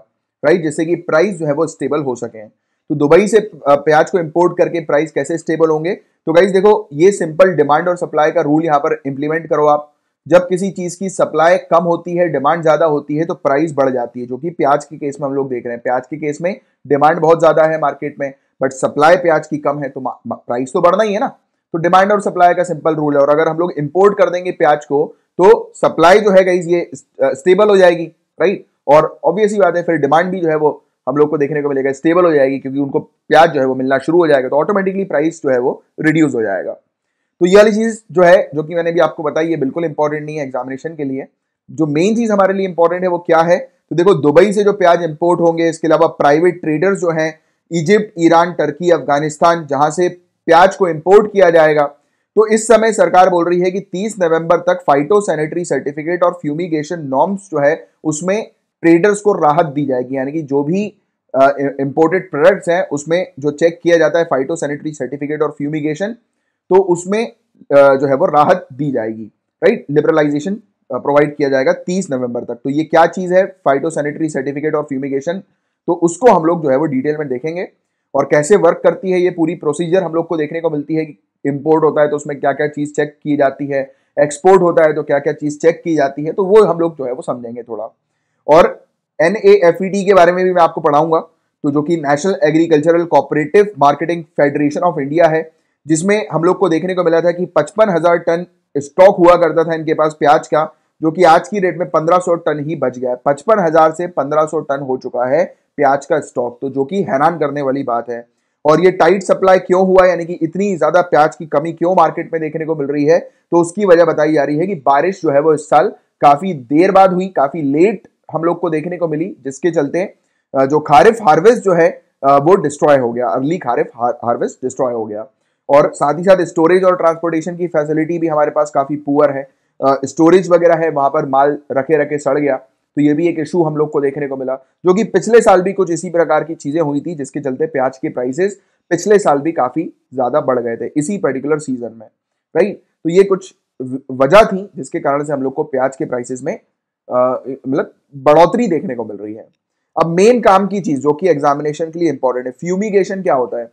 राइट, जिससे कि प्राइस जो है वो स्टेबल हो सके। तो दुबई से प्याज को इंपोर्ट करके प्राइस कैसे स्टेबल होंगे? तो गाइज देखो, ये सिंपल डिमांड और सप्लाई का रूल यहाँ पर इंप्लीमेंट करो आप। जब किसी चीज की सप्लाई कम होती है, डिमांड ज्यादा होती है, तो प्राइस बढ़ जाती है, जो कि प्याज के केस में हम लोग देख रहे हैं। प्याज के केस में डिमांड बहुत ज्यादा है मार्केट में, बट सप्लाई प्याज की कम है, तो प्राइस तो बढ़ना ही है ना। तो डिमांड और सप्लाई का सिंपल रूल है, और अगर हम लोग इंपोर्ट कर देंगे प्याज को तो सप्लाई जो है गाइज ये स्टेबल हो जाएगी, राइट, और ऑब्वियसली बात है फिर डिमांड भी जो है वो हम लोग को देखने को मिलेगा स्टेबल हो जाएगी, क्योंकि उनको प्याज जो है वो मिलना शुरू हो जाएगा, तो ऑटोमेटिकली प्राइस जो है वो रिड्यूस हो जाएगा। तो ये वाली चीज जो है, जो कि मैंने भी आपको बताई, ये बिल्कुल इंपॉर्टेंट नहीं है एग्जामिनेशन के लिए। जो मेन चीज हमारे लिए इंपॉर्टेंट है वो क्या है? तो देखो, दुबई से जो प्याज इंपोर्ट होंगे, इसके अलावा प्राइवेट ट्रेडर्स जो हैं इजिप्ट, ईरान, टर्की, अफगानिस्तान, जहां से प्याज को इंपोर्ट किया जाएगा। तो इस समय सरकार बोल रही है कि तीस नवंबर तक फाइटोसैनिटरी सर्टिफिकेट और फ्यूमिगेशन नॉर्म्स जो है उसमें ट्रेडर्स को राहत दी जाएगी, यानी कि जो भी इंपोर्टेड प्रोडक्ट्स हैं उसमें जो चेक किया जाता है फाइटोसैनिटरी सर्टिफिकेट और फ्यूमिगेशन, तो उसमें जो है वो राहत दी जाएगी, राइट, लिबरलाइजेशन प्रोवाइड किया जाएगा तीस नवंबर तक। तो ये क्या चीज़ है फाइटोसैनिटरी सर्टिफिकेट और फ्यूमिगेशन, तो उसको हम लोग जो है वो डिटेल में देखेंगे, और कैसे वर्क करती है ये पूरी प्रोसीजर हम लोग को देखने को मिलती है कि इम्पोर्ट होता है तो उसमें क्या क्या चीज़ चेक की जाती है, एक्सपोर्ट होता है तो क्या क्या चीज़ चेक की जाती है, तो वो हम लोग जो है वो समझेंगे थोड़ा। और N A F E T के बारे में भी मैं आपको पढ़ाऊंगा, तो जो कि national agricultural cooperative marketing federation of India है, जिसमें हम लोग को देखने को मिला था कि पचपन हजार टन स्टॉक हुआ करता था इनके पास प्याज का, जो कि आज की रेट में पंद्रह सौ टन ही बच गया है। पचपन हजार से पंद्रह सौ टन हो चुका है प्याज का स्टॉक, तो जो कि हैरान करने वाली बात है। और ये टाइट सप्लाई क्यों हुआ, यानी कि इतनी ज्यादा प्याज की कमी क्यों मार्केट में देखने को मिल रही है, तो उसकी वजह बताई जा रही है कि बारिश जो है वो इस साल काफी देर बाद हुई, काफी लेट हम लोग को देखने को मिली, जिसके चलते जो खारिफ हार्वेस्ट जो है वो डिस्ट्रॉय हो गया, अर्ली खारिफ हार्वेस्ट डिस्ट्रॉय हो गया। और साथ ही साथ स्टोरेज और ट्रांसपोर्टेशन की फैसिलिटी भी हमारे पास काफ़ी पुअर है, स्टोरेज वगैरह है वहाँ पर माल रखे रखे सड़ गया, तो ये भी एक इशू हम लोग को देखने को मिला, जो कि पिछले साल भी कुछ इसी प्रकार की चीज़ें हुई थी, जिसके चलते प्याज के प्राइसेस पिछले साल भी काफ़ी ज़्यादा बढ़ गए थे इसी पर्टिकुलर सीजन में, राइट। तो ये कुछ वजह थी जिसके कारण से हम लोग को प्याज के प्राइसेस में मतलब बढ़ोतरी देखने को मिल रही है। अब मेन काम की चीज़ जो कि एग्जामिनेशन के लिए इंपॉर्टेंट है, फ्यूमिगेशन क्या होता है,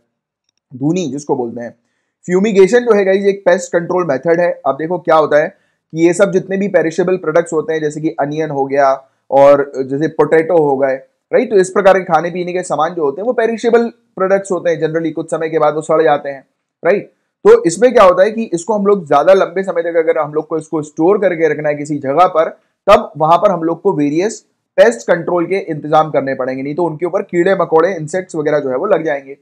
धूनी जिसको बोलते हैं। फ्यूमिगेशन जो है गाइज एक पेस्ट कंट्रोल मेथड है। अब देखो क्या होता है कि ये सब जितने भी पेरिशेबल प्रोडक्ट्स होते हैं, जैसे कि अनियन हो गया और जैसे पोटैटो हो गए, राइट, तो इस प्रकार के खाने पीने के सामान जो होते हैं वो पेरिशेबल प्रोडक्ट्स होते हैं, जनरली कुछ समय के बाद वो सड़ जाते हैं, राइट। तो इसमें क्या होता है कि इसको हम लोग ज्यादा लंबे समय तक अगर हम लोग को इसको स्टोर करके रखना है किसी जगह पर, तब वहां पर हम लोग को वेरियस पेस्ट कंट्रोल के इंतजाम करने पड़ेंगे, नहीं तो उनके ऊपर कीड़े मकोड़े इंसेक्ट्स वगैरह जो है वो लग जाएंगे।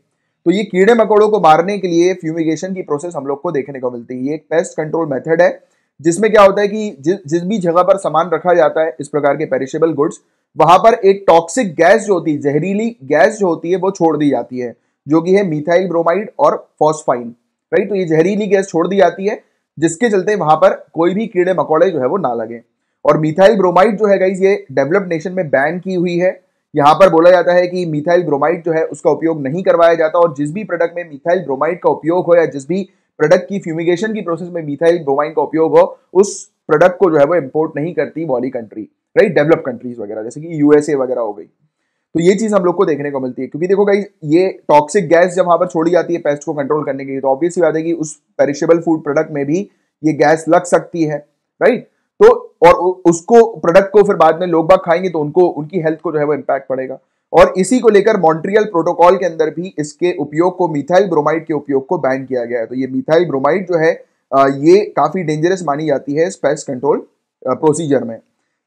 तो ये कीड़े मकोड़ों को मारने के लिए फ्यूमिगेशन की प्रोसेस हम लोग को देखने को मिलती है। ये एक पेस्ट कंट्रोल मेथड है, जिसमें क्या होता है कि जिस जिस भी जगह पर सामान रखा जाता है इस प्रकार के पेरिशेबल गुड्स, वहां पर एक टॉक्सिक गैस जो होती है, जहरीली गैस जो होती है वो छोड़ दी जाती है, जो कि है मिथाइल ब्रोमाइड और फॉस्फाइन, राइट। तो ये जहरीली गैस छोड़ दी जाती है, जिसके चलते वहां पर कोई भी कीड़े मकोड़े जो है वो ना लगे। और मिथाइल ब्रोमाइड जो है गाइस ये डेवलप्ड नेशन में बैन की हुई है। यहाँ पर बोला जाता है कि मिथाइल ब्रोमाइड जो है उसका उपयोग नहीं करवाया जाता, और जिस भी प्रोडक्ट में मिथाइल ब्रोमाइड का उपयोग हो या जिस भी प्रोडक्ट की फ्यूमिगेशन की प्रोसेस में मिथाइल ब्रोमाइड का उपयोग हो, उस प्रोडक्ट को जो है वो इम्पोर्ट नहीं करती वाली कंट्री, राइट, डेवलप कंट्रीज वगैरह, जैसे कि यूएसए वगैरह हो गई। तो ये चीज़ हम लोग को देखने को मिलती है, क्योंकि देखो गाइस ये टॉक्सिक गैस जब वहाँ पर छोड़ी जाती है पेस्ट को कंट्रोल करने के लिए, तो ऑब्वियस बात है कि उस पेरिशेबल फूड प्रोडक्ट में भी ये गैस लग सकती है, राइट। तो और उसको प्रोडक्ट को फिर बाद में लोग बाग खाएंगे, तो उनको उनकी हेल्थ को जो है वो इम्पैक्ट पड़ेगा। और इसी को लेकर मॉन्ट्रियल प्रोटोकॉल के अंदर भी इसके उपयोग को, मिथाइल ब्रोमाइड के उपयोग को बैन किया गया है। तो ये मिथाइल ब्रोमाइड जो है ये काफ़ी डेंजरस मानी जाती है पेस्ट कंट्रोल प्रोसीजर में।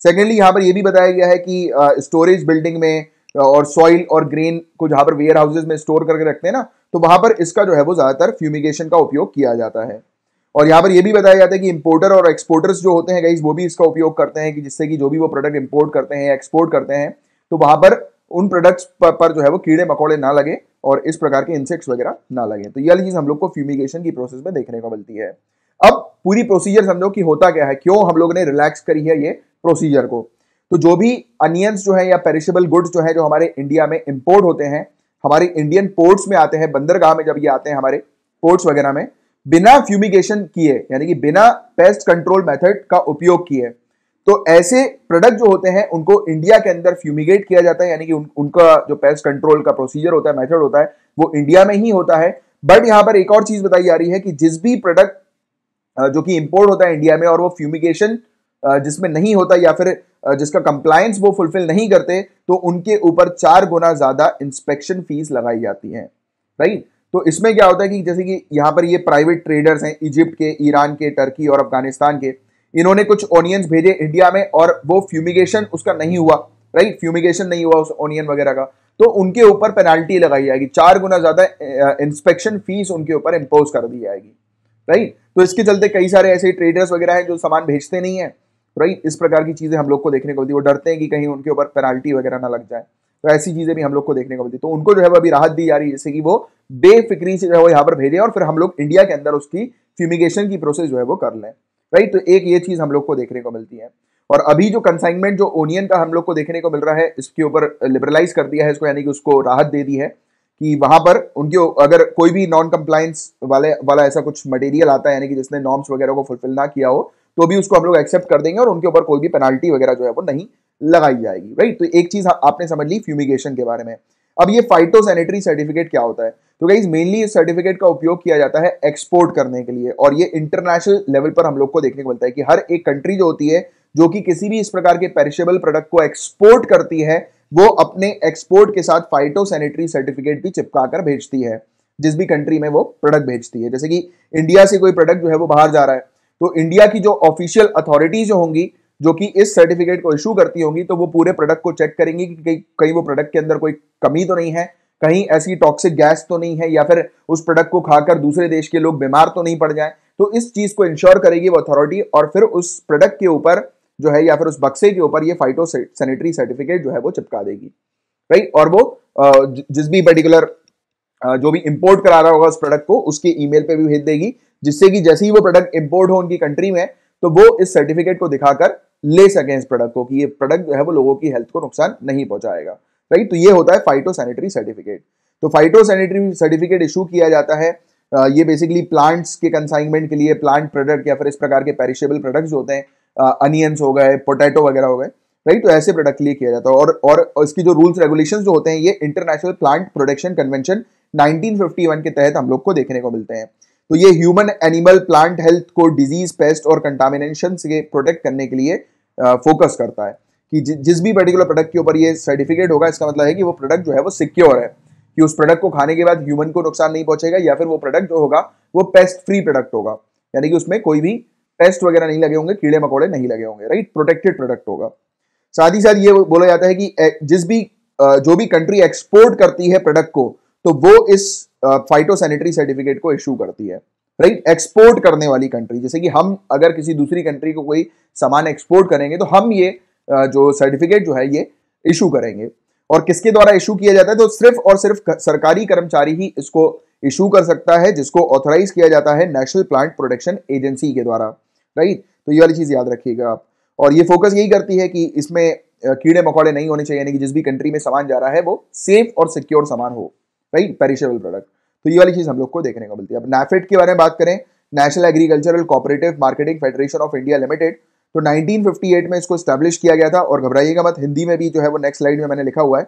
सेकेंडली यहाँ पर यह भी बताया गया है कि स्टोरेज बिल्डिंग में और सॉइल और ग्रेन को जहाँ पर वेयर हाउसेज में स्टोर करके रखते हैं ना, तो वहाँ पर इसका जो है वो ज़्यादातर फ्यूमिगेशन का उपयोग किया जाता है। और यहाँ पर यह भी बताया जाता है कि इंपोर्टर और एक्सपोर्टर्स जो होते हैं गाइस वो भी इसका उपयोग करते हैं, कि जिससे कि जो भी वो प्रोडक्ट इंपोर्ट करते हैं, एक्सपोर्ट करते हैं, तो वहाँ पर उन प्रोडक्ट्स पर, पर जो है वो कीड़े मकोड़े ना लगे और इस प्रकार के इंसेक्ट्स वगैरह ना लगे। तो यह चीज़ हम लोग को फ्यूमिगेशन की प्रोसेस में देखने को मिलती है। अब पूरी प्रोसीजर समझो कि होता क्या है, क्यों हम लोग ने रिलैक्स करी है ये प्रोसीजर को। तो जो भी अनियंस जो है या पेरिशेबल गुड्स जो है जो हमारे इंडिया में इम्पोर्ट होते हैं, हमारे इंडियन पोर्ट्स में आते हैं, बंदरगाह में जब ये आते हैं हमारे पोर्ट्स वगैरह में, बिना फ्यूमिगेशन किए, यानी कि बिना पेस्ट कंट्रोल मेथड का उपयोग किए, तो ऐसे प्रोडक्ट जो होते हैं उनको इंडिया के अंदर फ्यूमिगेट किया जाता है, यानी कि उन, उनका जो पेस्ट कंट्रोल का प्रोसीजर होता है, मेथड होता है, वो इंडिया में ही होता है। बट यहाँ पर एक और चीज बताई जा रही है कि जिस भी प्रोडक्ट जो कि इंपोर्ट होता है इंडिया में और वो फ्यूमिगेशन जिसमें नहीं होता या फिर जिसका कंप्लायंस वो फुलफिल नहीं करते, तो उनके ऊपर चार गुना ज्यादा इंस्पेक्शन फीस लगाई जाती है, राइट। तो इसमें क्या होता है कि जैसे कि यहाँ पर ये प्राइवेट ट्रेडर्स हैं इजिप्ट के, ईरान के, टर्की और अफगानिस्तान के, इन्होंने कुछ ऑनियंस भेजे इंडिया में और वो फ्यूमिगेशन उसका नहीं हुआ, राइट, फ्यूमिगेशन नहीं हुआ उस ऑनियन वगैरह का, तो उनके ऊपर पेनाल्टी लगाई जाएगी, चार गुना ज्यादा इंस्पेक्शन फीस उनके ऊपर इम्पोज कर दी जाएगी, राइट। तो इसके चलते कई सारे ऐसे ट्रेडर्स वगैरह हैं जो सामान भेजते नहीं है, राइट, इस प्रकार की चीजें हम लोग को देखने को मिलती है। वो डरते हैं कि कहीं उनके ऊपर पेनाल्टी वगैरह ना लग जाए, तो ऐसी चीजें भी हम लोग को देखने को मिलती है। तो उनको जो है अभी राहत दी जा रही है, जैसे कि वो बेफिक्री से जो है वो यहाँ पर भेजें और फिर हम लोग इंडिया के अंदर उसकी फ्यूमिगेशन की प्रोसेस जो है वो कर लें, राइट। तो एक ये चीज हम लोग को देखने को मिलती है। और अभी जो कंसाइनमेंट जो ओनियन का हम लोग को देखने को मिल रहा है, इसके ऊपर लिबरलाइज कर दिया है इसको, यानी कि उसको राहत दे दी है कि वहां पर उनके अगर कोई भी नॉन कंप्लायंस वाले वाला ऐसा कुछ मटेरियल आता है, यानी कि जिसने नॉर्म्स वगैरह को फुलफिल ना किया हो, तो भी उसको हम लोग एक्सेप्ट कर देंगे और उनके ऊपर कोई भी पेनाल्टी वगैरह जो है वो नहीं लगाई जाएगी, राइट। तो एक चीज आपने समझ ली फ्यूमिगेशन के बारे में। अब ये फाइटो सैनिटरी सर्टिफिकेट क्या होता है, तो गाइस मेनली इस सर्टिफिकेट का उपयोग किया जाता है एक्सपोर्ट करने के लिए, और ये इंटरनेशनल लेवल पर हम लोग को देखने को मिलता है कि हर एक कंट्री जो होती है जो कि किसी भी इस प्रकार के पेरिशेबल प्रोडक्ट को एक्सपोर्ट करती है, वो अपने एक्सपोर्ट के साथ फाइटो सैनिटरी सर्टिफिकेट भी चिपका कर भेजती है जिस भी कंट्री में वो प्रोडक्ट भेजती है। जैसे कि इंडिया से कोई प्रोडक्ट जो है वो बाहर जा रहा है, तो इंडिया की जो ऑफिशियल अथॉरिटीज होंगी जो कि इस सर्टिफिकेट को इशू करती होंगी, तो वो पूरे प्रोडक्ट को चेक करेंगी कि कहीं वो प्रोडक्ट के अंदर कोई कमी तो नहीं है, कहीं ऐसी टॉक्सिक गैस तो नहीं है, या फिर उस प्रोडक्ट को खाकर दूसरे देश के लोग बीमार तो नहीं पड़ जाएं। तो इस चीज को इंश्योर करेगी वो अथॉरिटी और फिर उस प्रोडक्ट के ऊपर जो है या फिर उस बक्से के ऊपर ये फाइटो सैनिटरी सर्टिफिकेट जो है वो चिपका देगी, राइट। और वो जिस भी पर्टिकुलर जो भी इम्पोर्ट करा रहा होगा उस प्रोडक्ट को उसके ईमेल पे भी भेज देगी, जिससे कि जैसे ही वो प्रोडक्ट इम्पोर्ट हो उनकी कंट्री में, तो वो इस सर्टिफिकेट को दिखाकर ले सकें इस प्रोडक्ट को कि ये प्रोडक्ट जो है वो लोगों की हेल्थ को नुकसान नहीं पहुंचाएगा, राइट। तो ये होता है फाइटो सैनिटरी सर्टिफिकेट। तो फाइटो सैनिटरी सर्टिफिकेट इशू किया जाता है ये बेसिकली प्लांट्स के कंसाइनमेंट के लिए, प्लांट प्रोडक्ट या फिर इस प्रकार के पेरिशेबल प्रोडक्ट्स होते हैं, अनियंस हो गए, पोटैटो वगैरह हो गए, राइट। तो ऐसे प्रोडक्ट के लिए किया जाता है। और और इसकी जो रूल्स रेगुलेशंस जो होते हैं ये international plant protection convention nineteen fifty one के तहत हम लोग को देखने को मिलते हैं। तो ये ह्यूमन एनिमल प्लांट हेल्थ को डिजीज, पेस्ट और कंटामिनेशन से प्रोटेक्ट करने के लिए फोकस करता है कि जिस भी पर्टिकुलर प्रोडक्ट के ऊपर ये सर्टिफिकेट होगा, इसका मतलब है कि वो प्रोडक्ट जो है वो सिक्योर है, कि उस प्रोडक्ट को खाने के बाद ह्यूमन को नुकसान नहीं पहुंचेगा, या फिर वो प्रोडक्ट जो होगा वो पेस्ट फ्री प्रोडक्ट होगा, यानी कि उसमें कोई भी पेस्ट वगैरह नहीं लगे होंगे, कीड़े मकोड़े नहीं लगे होंगे, राइट, प्रोटेक्टेड प्रोडक्ट होगा। साथ ही साथ ये बोला जाता है कि जिस भी जो भी कंट्री एक्सपोर्ट करती है प्रोडक्ट को, तो वो इस फाइटो सैनिटरी सर्टिफिकेट को इशू करती है, राइट। एक्सपोर्ट करने वाली कंट्री, जैसे कि हम अगर किसी दूसरी कंट्री को कोई सामान एक्सपोर्ट करेंगे तो हम ये जो सर्टिफिकेट जो है ये इशू करेंगे। और किसके द्वारा इशू किया जाता है, तो सिर्फ और सिर्फ सरकारी कर्मचारी ही इसको इशू कर सकता है, जिसको ऑथराइज किया जाता है नेशनल प्लांट प्रोटेक्शन एजेंसी के द्वारा, राइट। तो ये वाली चीज याद रखिएगा आप। और ये फोकस यही करती है कि इसमें कीड़े मकोड़े नहीं होने चाहिए, यानी कि जिस भी कंट्री में सामान जा रहा है वो सेफ और सिक्योर सामान हो, राइट, पेरिशेबल प्रोडक्ट। तो ये वाली चीज हम लोग को देखने को मिलती है। अब नाफेड के बारे में बात करें, national agricultural cooperative marketing federation of India limited, तो नाइनटीन फिफ्टी एट में इसको एस्टैब्लिश किया गया था। और घबराइएगा मत, हिंदी में भी जो है वो नेक्स्ट स्लाइड में मैंने लिखा हुआ है,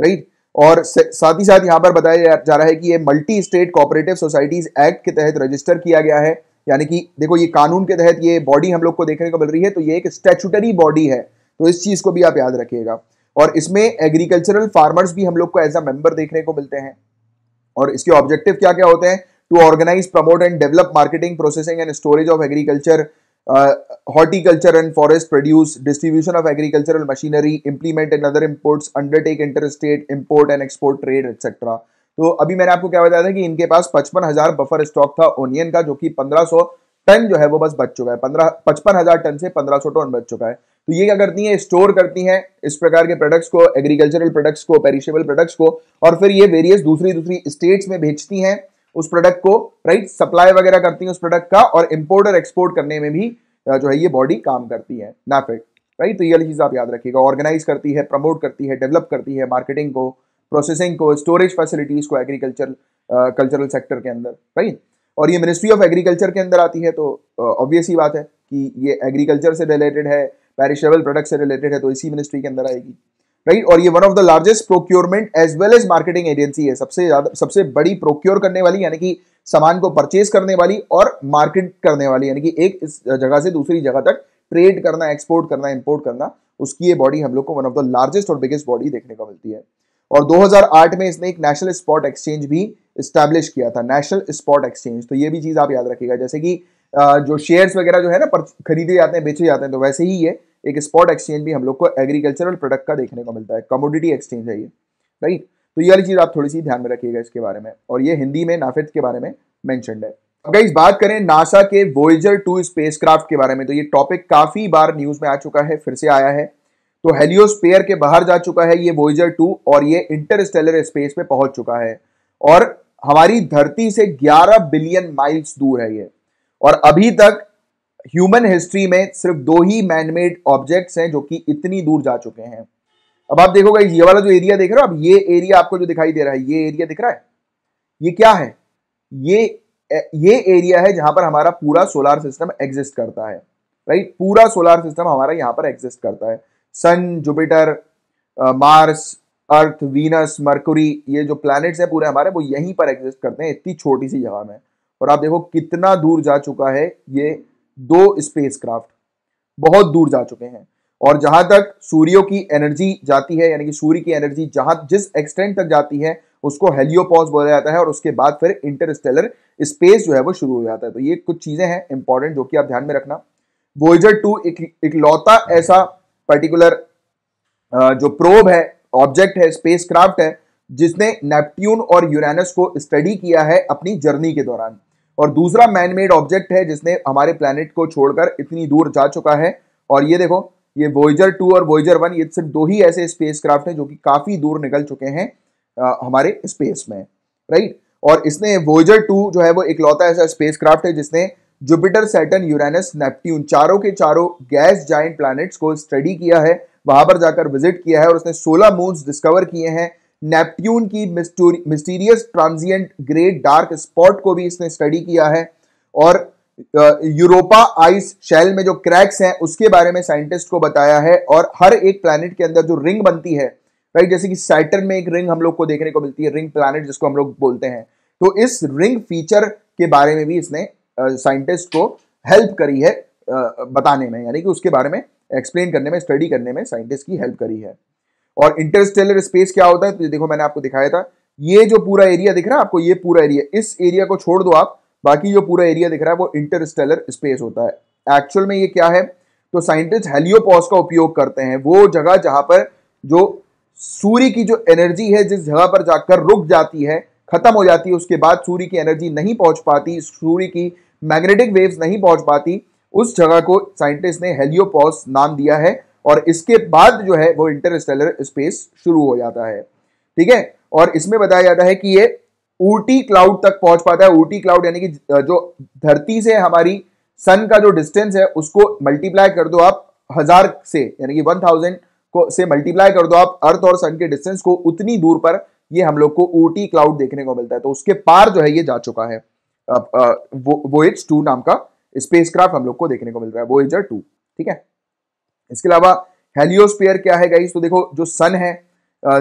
राइट। और साथ ही साथ यहाँ पर बताया जा रहा है कि ये multi state cooperative societies act के तहत रजिस्टर किया गया है, यानी कि देखो ये कानून के तहत ये बॉडी हम लोग को देखने को मिल रही है, तो ये एक स्टैट्यूटरी बॉडी है, तो इस चीज को भी आप याद रखिएगा। और इसमें एग्रीकल्चरल फार्मर्स भी हम लोग को एज अ मेंबर देखने को मिलते हैं, और इसके ऑब्जेक्टिव क्या क्या होते हैं, to organise, promote and develop marketing, processing and storage of agriculture, horticulture and forest produce, distribution of agricultural machinery, implement and other imports, undertake interstate import and export trade etcetera. तो अभी मैंने आपको क्या बताया था कि इनके पास पचपन हजार बफर स्टॉक था ओनियन का, जो कि पंद्रह सौ टन जो है वो बस बच चुका है, पंद्रह पचपन हजार टन से पंद्रह सौ टन बच चुका है। तो ये क्या करती है, स्टोर करती हैं इस प्रकार के प्रोडक्ट्स को, एग्रीकल्चरल प्रोडक्ट्स को, पेरिशेबल प्रोडक्ट्स को, और फिर ये वेरियस दूसरी दूसरी स्टेट्स में भेजती हैं उस प्रोडक्ट को, राइट, सप्लाई वगैरह करती हैं उस प्रोडक्ट का, और इम्पोर्ट और एक्सपोर्ट करने में भी जो है ये बॉडी काम करती है, नाफेड, राइट। तो ये वाली चीज आप याद रखिएगा, ऑर्गेनाइज करती है, प्रमोट करती है, डेवलप करती है मार्केटिंग को, प्रोसेसिंग को, स्टोरेज फैसिलिटीज को एग्रीकल्चर कल्चरल सेक्टर के अंदर, राइट। और ये मिनिस्ट्री ऑफ एग्रीकल्चर के अंदर आती है, तो ऑब्वियस ही बात है कि ये एग्रीकल्चर से रिलेटेड है, पेरिशेबल प्रोडक्ट से रिलेटेड है तो इसी मिनिस्ट्री के अंदर आएगी, राइट। और ये one of the largest procurement as well as marketing agency है, सबसे ज्यादा सबसे बड़ी प्रोक्योर करने वाली यानी कि सामान को परचेज करने वाली और मार्केट करने वाली यानी कि एक जगह से दूसरी जगह तक ट्रेड करना, एक्सपोर्ट करना, इंपोर्ट करना, उसकी ये बॉडी हम लोग को वन ऑफ द लार्जेस्ट और बिगेस्ट बॉडी देखने को मिलती है। और दो हज़ार आठ में इसने एक नेशनल स्पॉट एक्सचेंज भी इस्टेब्लिश किया था, नेशनल स्पॉट एक्सचेंज। तो ये भी चीज़ आप याद रखिएगा, जैसे कि जो शेयर्स वगैरह जो है ना खरीदे जाते हैं, बेचे जाते हैं, तो वैसे ही ये एक स्पॉट एक्सचेंज भी हम लोग को एग्रीकल्चरल प्रोडक्ट का देखने को मिलता है, कमोडिटी एक्सचेंज है ये, राइट। तो ये वाली चीज़ आप थोड़ी सी ध्यान में रखिएगा इसके बारे में। और ये हिंदी में नाफेड के बारे में मैंशनड है। अब गाइस बात करें नासा के वॉयेजर टू स्पेसक्राफ्ट के बारे में, तो ये टॉपिक काफ़ी बार न्यूज़ में आ चुका है, फिर से आया है। तो हेलियोस्फीयर के बाहर जा चुका है ये वॉयेजर टू और ये इंटरस्टेलर स्पेस में पहुंच चुका है और हमारी धरती से ग्यारह बिलियन माइल्स दूर है ये। और अभी तक ह्यूमन हिस्ट्री में सिर्फ दो ही मैनमेड ऑब्जेक्ट्स हैं जो कि इतनी दूर जा चुके हैं। अब आप देखोगा ये वाला जो एरिया देख रहे हो, अब ये एरिया आपको जो दिखाई दे रहा है, ये एरिया दिख रहा है, ये क्या है? ये ये एरिया है जहां पर हमारा पूरा सोलर सिस्टम एग्जिस्ट करता है, राइट। पूरा सोलर सिस्टम हमारा यहाँ पर एग्जिस्ट करता है। सन, जुपिटर, मार्स, अर्थ, वीनस, मरकरी, ये जो प्लैनेट्स हैं पूरे हमारे, वो यहीं पर एग्जिस्ट करते हैं, इतनी छोटी सी जगह में। और आप देखो कितना दूर जा चुका है ये दो स्पेसक्राफ्ट, बहुत दूर जा चुके हैं। और जहां तक सूर्यों की एनर्जी जाती है यानी कि सूर्य की एनर्जी जहां जिस एक्सटेंट तक जाती है उसको हेलियोपॉज बोला जाता है और उसके बाद फिर इंटरस्टेलर स्पेस जो है वो शुरू हो जाता है। तो ये कुछ चीजें हैं इंपॉर्टेंट जो कि आप ध्यान में रखना। वॉयेजर टू एक इकलौता ऐसा पर्टिकुलर जो प्रोब है, ऑब्जेक्ट है, स्पेसक्राफ्ट है जिसने नेपट्यून और यूरेनस को स्टडी किया है अपनी जर्नी के दौरान, और दूसरा मैनमेड ऑब्जेक्ट है जिसने हमारे प्लेनेट को छोड़कर इतनी दूर जा चुका है। और ये देखो ये वॉयेजर टू और वॉयेजर वन, ये सिर्फ दो ही ऐसे स्पेसक्राफ्ट हैं जो कि काफी दूर निकल चुके हैं आ, हमारे स्पेस में, राइट। और इसने वॉयेजर टू जो है वो इकलौता ऐसा स्पेसक्राफ्ट है जिसने जुपिटर, सैटर्न, यूरेनस, नेपट्यून चारों के चारों गैस जायंट प्लैनेट्स को स्टडी किया है, वहां पर जाकर विजिट किया है और उसने सोलह मून्स डिस्कवर किए हैं। नेपट्यून की mysterious transient grey dark spot को भी इसने स्टडी किया है और यूरोपा आइस शेल में जो क्रैक्स हैं उसके बारे में साइंटिस्ट को बताया है। और हर एक प्लैनेट के अंदर जो रिंग बनती है, राइट, जैसे कि सैटर्न में एक रिंग हम लोग को देखने को मिलती है, रिंग प्लैनेट जिसको हम लोग बोलते हैं, तो इस रिंग फीचर के बारे में भी इसने साइंटिस्ट uh, को हेल्प करी है uh, बताने में, यानी कि उसके बारे में एक्सप्लेन करने में, स्टडी करने में साइंटिस्ट की हेल्प करी है। और इंटरस्टेलर स्पेस क्या होता है, तो देखो मैंने आपको दिखाया था, ये जो पूरा एरिया दिख रहा है आपको, ये पूरा एरिया, इस एरिया को छोड़ दो आप, बाकी जो पूरा एरिया दिख रहा है वो इंटरस्टेलर स्पेस होता है। एक्चुअल में ये क्या है, तो साइंटिस्ट हेलियोपॉज का उपयोग करते हैं, वो जगह जहाँ पर जो सूर्य की जो एनर्जी है जिस जगह पर जाकर रुक जाती है, खत्म हो जाती है, उसके बाद सूर्य की एनर्जी नहीं पहुंच पाती, सूर्य की मैग्नेटिक वेव्स नहीं पहुंच पाती, उस जगह को साइंटिस्ट ने हेलियोपॉज नाम दिया है। और इसके बाद जो है वो इंटरस्टेलर स्पेस शुरू हो जाता है, ठीक है। और इसमें बताया जाता है कि ये ऊटी क्लाउड तक पहुंच पाता है। ऊटी क्लाउड यानी कि जो धरती से हमारी सन का जो डिस्टेंस है उसको मल्टीप्लाई कर दो आप हजार से, यानी कि वन थाउजेंड को से मल्टीप्लाई कर दो आप अर्थ और सन के डिस्टेंस को, उतनी दूर पर ये हम लोग को ओटी क्लाउड देखने को मिलता है। तो उसके पार जो है ये जा चुका है वॉयेज टू नाम का स्पेसक्राफ्ट हम लोग को देखने को मिल रहा है, वॉयेजर टू, ठीक है। इसके अलावा हेलियोस्फीयर क्या है गाइस, तो देखो जो सन है,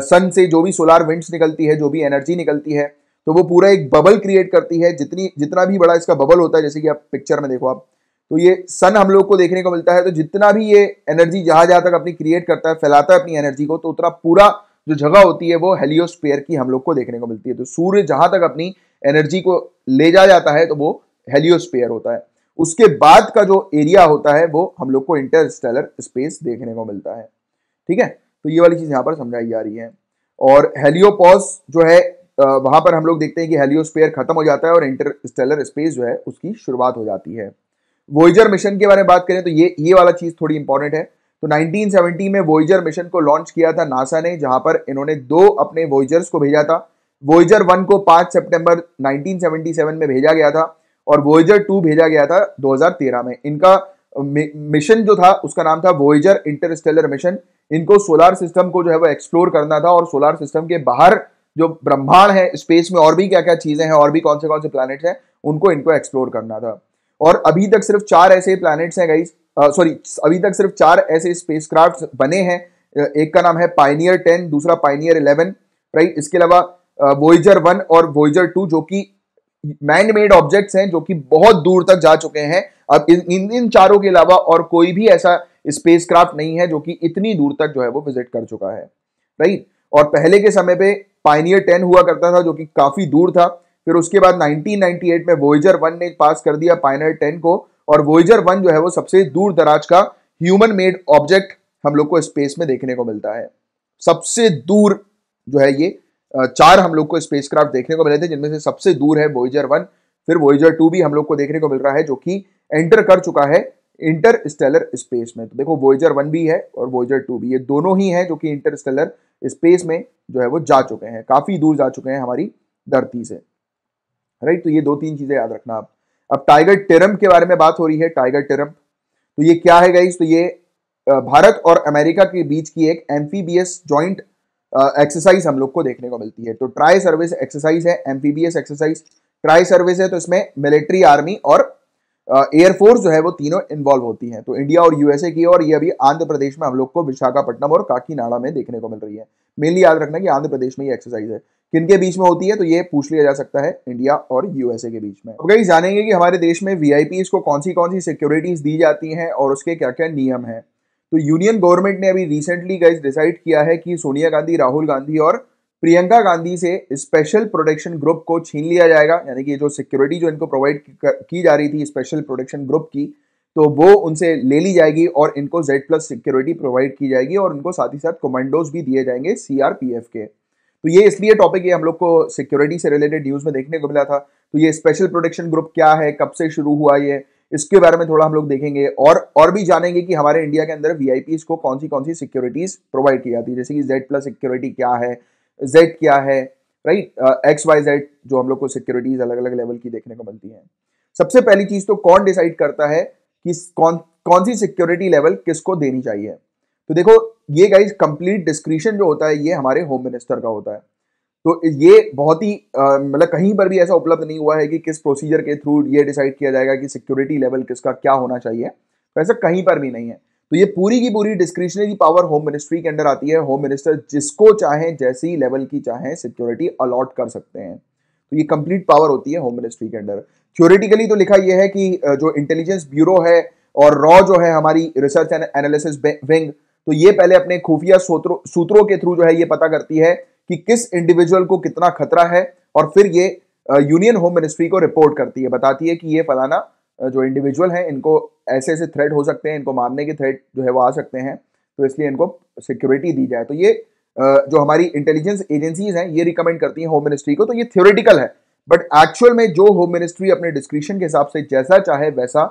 सन से जो भी सोलार विंड्स निकलती है, जो भी एनर्जी निकलती है, तो वो पूरा एक बबल क्रिएट करती है, जितनी जितना भी बड़ा इसका बबल होता है, जैसे कि आप पिक्चर में देखो आप, तो ये सन हम लोग को देखने को मिलता है। तो जितना भी ये एनर्जी जहां जहां तक अपनी क्रिएट करता है, फैलाता है अपनी एनर्जी को, तो उतना पूरा जो जगह होती है वो हेलियोस्फीयर की हम लोग को देखने को मिलती है। तो सूर्य जहां तक अपनी एनर्जी को ले जा जाता है तो वो हेलियोस्फीयर होता है। उसके बाद का जो एरिया होता है वो हम लोग को इंटरस्टेलर स्पेस देखने को मिलता है, ठीक है। तो ये वाली चीज यहाँ पर समझाई जा रही है। और हेलियोपॉज जो है वहां पर हम लोग देखते हैं कि हेलियोस्फीयर खत्म हो जाता है और इंटरस्टेलर स्पेस जो है उसकी शुरुआत हो जाती है। वॉयेजर मिशन के बारे में बात करें तो ये ये वाला चीज थोड़ी इंपॉर्टेंट है। तो नाइनटीन सेवेंटी में वॉयेजर मिशन को लॉन्च किया था नासा ने, जहां पर इन्होंने दो अपने वॉयेजर्स को भेजा था। वॉयेजर वन को पाँच सितंबर नाइनटीन सेवेंटी सेवन में भेजा गया था और वॉयेजर टू भेजा गया था दो हज़ार तेरह में। इनका मिशन जो था उसका नाम था वॉयेजर इंटरस्टेलर मिशन। इनको सोलार सिस्टम को जो है वो एक्सप्लोर करना था और सोलार सिस्टम के बाहर जो ब्रह्मांड है, स्पेस में और भी क्या क्या चीजें हैं, और भी कौन से कौन से प्लैनेट्स हैं, उनको इनको एक्सप्लोर करना था। और अभी तक सिर्फ चार ऐसे प्लैनेट्स हैं गाइस सॉरी अभी तक सिर्फ चार ऐसे स्पेसक्राफ्ट बने हैं। एक का नाम है पायनियर टेन, दूसरा पायनियर इलेवन, राइट। इसके अलावा वोयेजर वन और वोयेजर टू जो कि मैन मेड ऑब्जेक्ट्स हैं, जो कि बहुत दूर तक जा चुके हैं। अब इन इन चारों के अलावा और कोई भी ऐसा स्पेसक्राफ्ट नहीं है जो कि इतनी दूर तक जो है वो विजिट कर चुका है, राइट। और पहले के समय पे पायनियर टेन हुआ करता था जो कि काफी दूर था, फिर उसके बाद नाइनटीन नाइंटी एट में वोयेजर वन ने पास कर दिया पायनियर टेन को, और वोयेजर वन जो है वो सबसे दूर दराज का ह्यूमन मेड ऑब्जेक्ट हम लोग को स्पेस में देखने को मिलता है। सबसे दूर जो है ये चार हम लोग को स्पेसक्राफ्ट देखने को मिले थे, जिनमें से सबसे दूर है वोयेजर वन, फिर वोयेजर टू भी हम लोग को देखने को मिल रहा है जो कि एंटर कर चुका है इंटरस्टेलर स्पेस में। तो देखो वोयेजर वन भी है और वोयेजर टू भी, ये दोनों ही हैं जो कि इंटरस्टेलर स्पेस में जो है वो जा चुके हैं, काफी दूर जा चुके हैं हमारी धरती से, राइट। तो ये दो तीन चीजें याद रखना आप। अब टाइगर टिरम्प के बारे में बात हो रही है, टाइगर टिरम्प तो ये क्या है गाइस? तो ये भारत और अमेरिका के बीच की एक एम्फीबियस ज्वाइंट एक्सरसाइज हम लोग को देखने को मिलती है। तो ट्राई सर्विस एक्सरसाइज है, एम्फीबियस एक्सरसाइज ट्राई सर्विस है, तो इसमें मिलिट्री, आर्मी और एयरफोर्स uh, जो है वो तीनों इन्वॉल्व होती हैं। तो इंडिया और यूएसए की, और ये अभी आंध्र प्रदेश में हम लोग को विशाखापट्टनम और काकीनाडा में देखने को मिल रही है। मेनली याद रखना कि आंध्र प्रदेश में ये एक्सरसाइज है। किनके बीच में होती है तो ये पूछ लिया जा सकता है, इंडिया और यूएसए के बीच में। अब गाइस जानेंगे कि हमारे देश में वीआईपीज़ को कौन सी कौन सी सिक्योरिटीज दी जाती हैं और उसके क्या क्या नियम है। तो यूनियन गवर्नमेंट ने अभी रिसेंटली गाइस डिसाइड किया है कि सोनिया गांधी, राहुल गांधी और प्रियंका गांधी से स्पेशल प्रोटेक्शन ग्रुप को छीन लिया जाएगा, यानी कि जो सिक्योरिटी जो इनको प्रोवाइड की जा रही थी स्पेशल प्रोटेक्शन ग्रुप की, तो वो उनसे ले ली जाएगी और इनको जेड प्लस सिक्योरिटी प्रोवाइड की जाएगी और उनको साथ ही साथ कमांडोज भी दिए जाएंगे सीआरपीएफ के। तो ये इसलिए टॉपिक ये हम लोग को सिक्योरिटी से रिलेटेड न्यूज़ में देखने को मिला था। तो ये स्पेशल प्रोटेक्शन ग्रुप क्या है, कब से शुरू हुआ, ये इसके बारे में थोड़ा हम लोग देखेंगे और और भी जानेंगे कि हमारे इंडिया के अंदर वीआईपीज़ को कौन सी कौन सी सिक्योरिटीज प्रोवाइड की जाती है, जैसे कि जेड प्लस सिक्योरिटी क्या है, जेड क्या है, राइट, एक्स वाई जेड जो हम लोग को सिक्योरिटीज अलग अलग लेवल की देखने को मिलती हैं। सबसे पहली चीज तो कौन डिसाइड करता है कि कौन कौन सी सिक्योरिटी लेवल किसको देनी चाहिए। तो देखो ये गाइस कंप्लीट डिस्क्रिशन जो होता है ये हमारे होम मिनिस्टर का होता है। तो ये बहुत ही मतलब कहीं पर भी ऐसा उपलब्ध नहीं हुआ है कि किस प्रोसीजर के थ्रू ये डिसाइड किया जाएगा कि सिक्योरिटी लेवल किसका क्या होना चाहिए, तो ऐसा कहीं पर भी नहीं है। तो ये पूरी की पूरी डिस्क्रिशनरी पावर होम मिनिस्ट्री के अंदर आती है। होम मिनिस्टर जिसको चाहें, जैसी लेवल की चाहें सिक्योरिटी अलॉट कर सकते हैं। तो ये कंप्लीट पावर होती है होम मिनिस्ट्री के अंदर। थ्योरेटिकली तो लिखा ये है कि जो इंटेलिजेंस ब्यूरो है और रॉ जो है हमारी रिसर्च एंड एनालिसिस विंग, तो ये पहले अपने खुफिया सूत्रों के थ्रू जो है ये पता करती है कि किस इंडिविजुअल को कितना खतरा है और फिर ये यूनियन होम मिनिस्ट्री को रिपोर्ट करती है, बताती है कि ये फलाना जो इंडिविजुअल हैं इनको ऐसे ऐसे थ्रेट हो सकते हैं, इनको मारने के थ्रेट जो है वो आ सकते हैं, तो इसलिए इनको सिक्योरिटी दी जाए। तो ये जो हमारी इंटेलिजेंस एजेंसीज हैं ये रिकमेंड करती हैं होम मिनिस्ट्री को। तो ये थ्योरेटिकल है, बट एक्चुअल में जो होम मिनिस्ट्री अपने डिस्क्रिप्शन के हिसाब से जैसा चाहे वैसा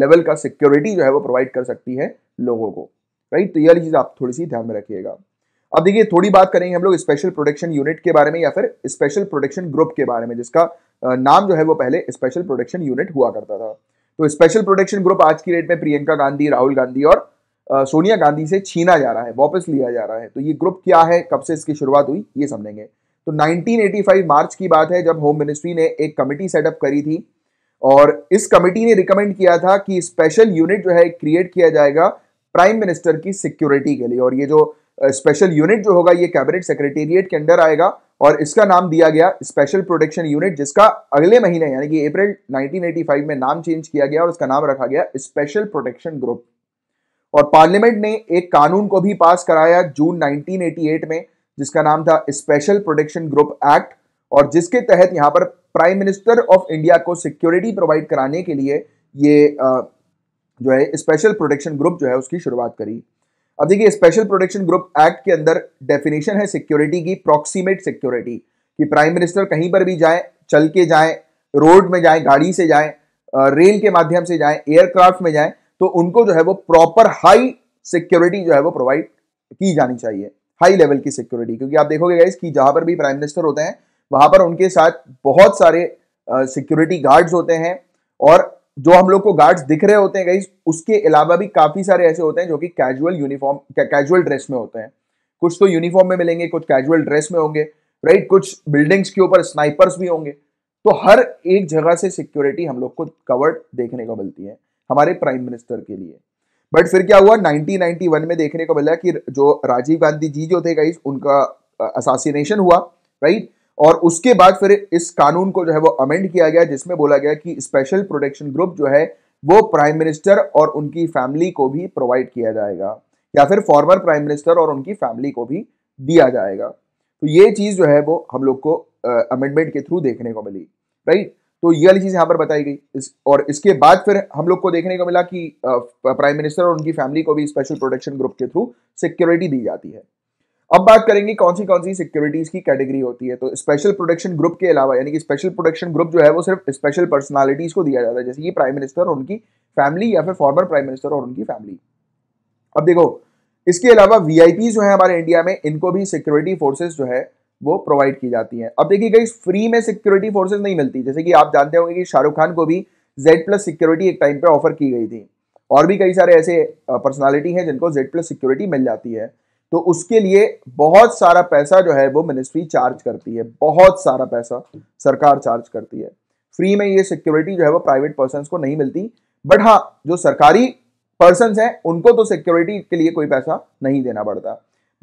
लेवल का सिक्योरिटी जो है वो प्रोवाइड कर सकती है लोगों को, राइट। तो ये वाली चीज़ आप थोड़ी सी ध्यान में रखिएगा। अब देखिए थोड़ी बात करेंगे हम लोग स्पेशल प्रोटेक्शन यूनिट के बारे में या फिर स्पेशल प्रोटेक्शन ग्रुप के बारे में, जिसका नाम जो है वो पहले स्पेशल प्रोटेक्शन यूनिट हुआ करता था। तो स्पेशल प्रोटेक्शन ग्रुप आज की डेट में प्रियंका गांधी, राहुल गांधी और सोनिया गांधी से छीना जा रहा है, वापस लिया जा रहा है। तो ये ग्रुप क्या है, कब से इसकी शुरुआत हुई, ये समझेंगे। तो नाइनटीन एटी फाइव मार्च की बात है जब होम मिनिस्ट्री ने एक कमेटी सेटअप करी थी और इस कमेटी ने रिकमेंड किया था कि स्पेशल यूनिट जो है क्रिएट किया जाएगा प्राइम मिनिस्टर की सिक्योरिटी के लिए, और ये जो स्पेशल यूनिट जो होगा ये कैबिनेट सेक्रेटेरिएट के अंडर आएगा और इसका नाम दिया गया स्पेशल प्रोटेक्शन यूनिट, जिसका अगले महीने यानी कि अप्रैल नाइनटीन एटी फाइव में नाम चेंज किया गया और उसका नाम रखा गया स्पेशल प्रोटेक्शन ग्रुप। और पार्लियामेंट ने एक कानून को भी पास कराया जून नाइनटीन एटी एट में, जिसका नाम था स्पेशल प्रोटेक्शन ग्रुप एक्ट, और जिसके तहत यहाँ पर प्राइम मिनिस्टर ऑफ इंडिया को सिक्योरिटी प्रोवाइड कराने के लिए ये जो है स्पेशल प्रोटेक्शन ग्रुप जो है उसकी शुरुआत करी। अब देखिए स्पेशल प्रोटेक्शन ग्रुप एक्ट के अंदर डेफिनेशन है सिक्योरिटी की, प्रॉक्सीमेट सिक्योरिटी, कि प्राइम मिनिस्टर कहीं पर भी जाए, चल के जाए, रोड में जाए, गाड़ी से जाए, रेल के माध्यम से जाए, एयरक्राफ्ट में जाए, तो उनको जो है वो प्रॉपर हाई सिक्योरिटी जो है वो प्रोवाइड की जानी चाहिए, हाई लेवल की सिक्योरिटी। क्योंकि आप देखोगे गाइस कि जहाँ पर भी प्राइम मिनिस्टर होते हैं वहाँ पर उनके साथ बहुत सारे सिक्योरिटी गार्ड्स होते हैं और जो हम लोग को गार्ड्स दिख रहे होते हैं गाइस उसके अलावा भी काफी सारे ऐसे होते हैं जो कि कैजुअल यूनिफॉर्म कैजुअल ड्रेस में होते हैं। कुछ तो यूनिफॉर्म में मिलेंगे, कुछ कैजुअल ड्रेस में होंगे, राइट। कुछ बिल्डिंग्स के ऊपर स्नाइपर्स भी होंगे। तो हर एक जगह से सिक्योरिटी हम लोग को कवर्ड देखने को मिलती है। हमारे प्राइम मिनिस्टर के लिए। बट फिर क्या हुआ, नाइनटीन नाइंटी वन में देखने को मिला कि जो राजीव गांधी जी जो थे गाइस, उनका असासिनेशन हुआ, राइट। और उसके बाद फिर इस कानून को जो है वो अमेंड किया गया, जिसमें बोला गया कि स्पेशल प्रोटेक्शन ग्रुप जो है वो प्राइम मिनिस्टर और उनकी फैमिली को भी प्रोवाइड किया जाएगा, या फिर फॉर्मर प्राइम मिनिस्टर और उनकी फैमिली को भी दिया जाएगा। तो ये चीज जो है वो हम लोग को अमेंडमेंट के थ्रू देखने को मिली, राइट। तो ये वाली चीज यहाँ पर बताई गई इस, और इसके बाद फिर हम लोग को देखने को मिला कि प्राइम मिनिस्टर और उनकी फैमिली को भी स्पेशल प्रोटेक्शन ग्रुप के थ्रू सिक्योरिटी दी जाती है। अब बात करेंगे कौन सी कौन सी सिक्योरिटीज की कैटेगरी होती है। तो स्पेशल प्रोटेक्शन ग्रुप के अलावा, यानी कि स्पेशल प्रोटेक्शन ग्रुप जो है वो सिर्फ स्पेशल पर्सनालिटीज को दिया जाता है, जैसे ये प्राइम मिनिस्टर और उनकी फैमिली, या फिर फॉर्मर प्राइम मिनिस्टर और उनकी फैमिली। अब देखो, इसके अलावा वीआईपी जो है हमारे इंडिया में, इनको भी सिक्योरिटी फोर्सेज जो है वो प्रोवाइड की जाती है। अब देखिए गाइस, फ्री में सिक्योरिटी फोर्सेज नहीं मिलती, जैसे कि आप जानते होंगे कि शाहरुख खान को भी जेड प्लस सिक्योरिटी एक टाइम पे ऑफर की गई थी, और भी कई सारे ऐसे पर्सनालिटी हैं जिनको जेड प्लस सिक्योरिटी मिल जाती है। तो उसके लिए बहुत सारा पैसा जो है वो मिनिस्ट्री चार्ज करती है, बहुत सारा पैसा सरकार चार्ज करती है। फ्री में ये सिक्योरिटी जो है वो प्राइवेट पर्संस को नहीं मिलती, बट हाँ, जो सरकारी पर्संस हैं उनको तो सिक्योरिटी के लिए कोई पैसा नहीं देना पड़ता,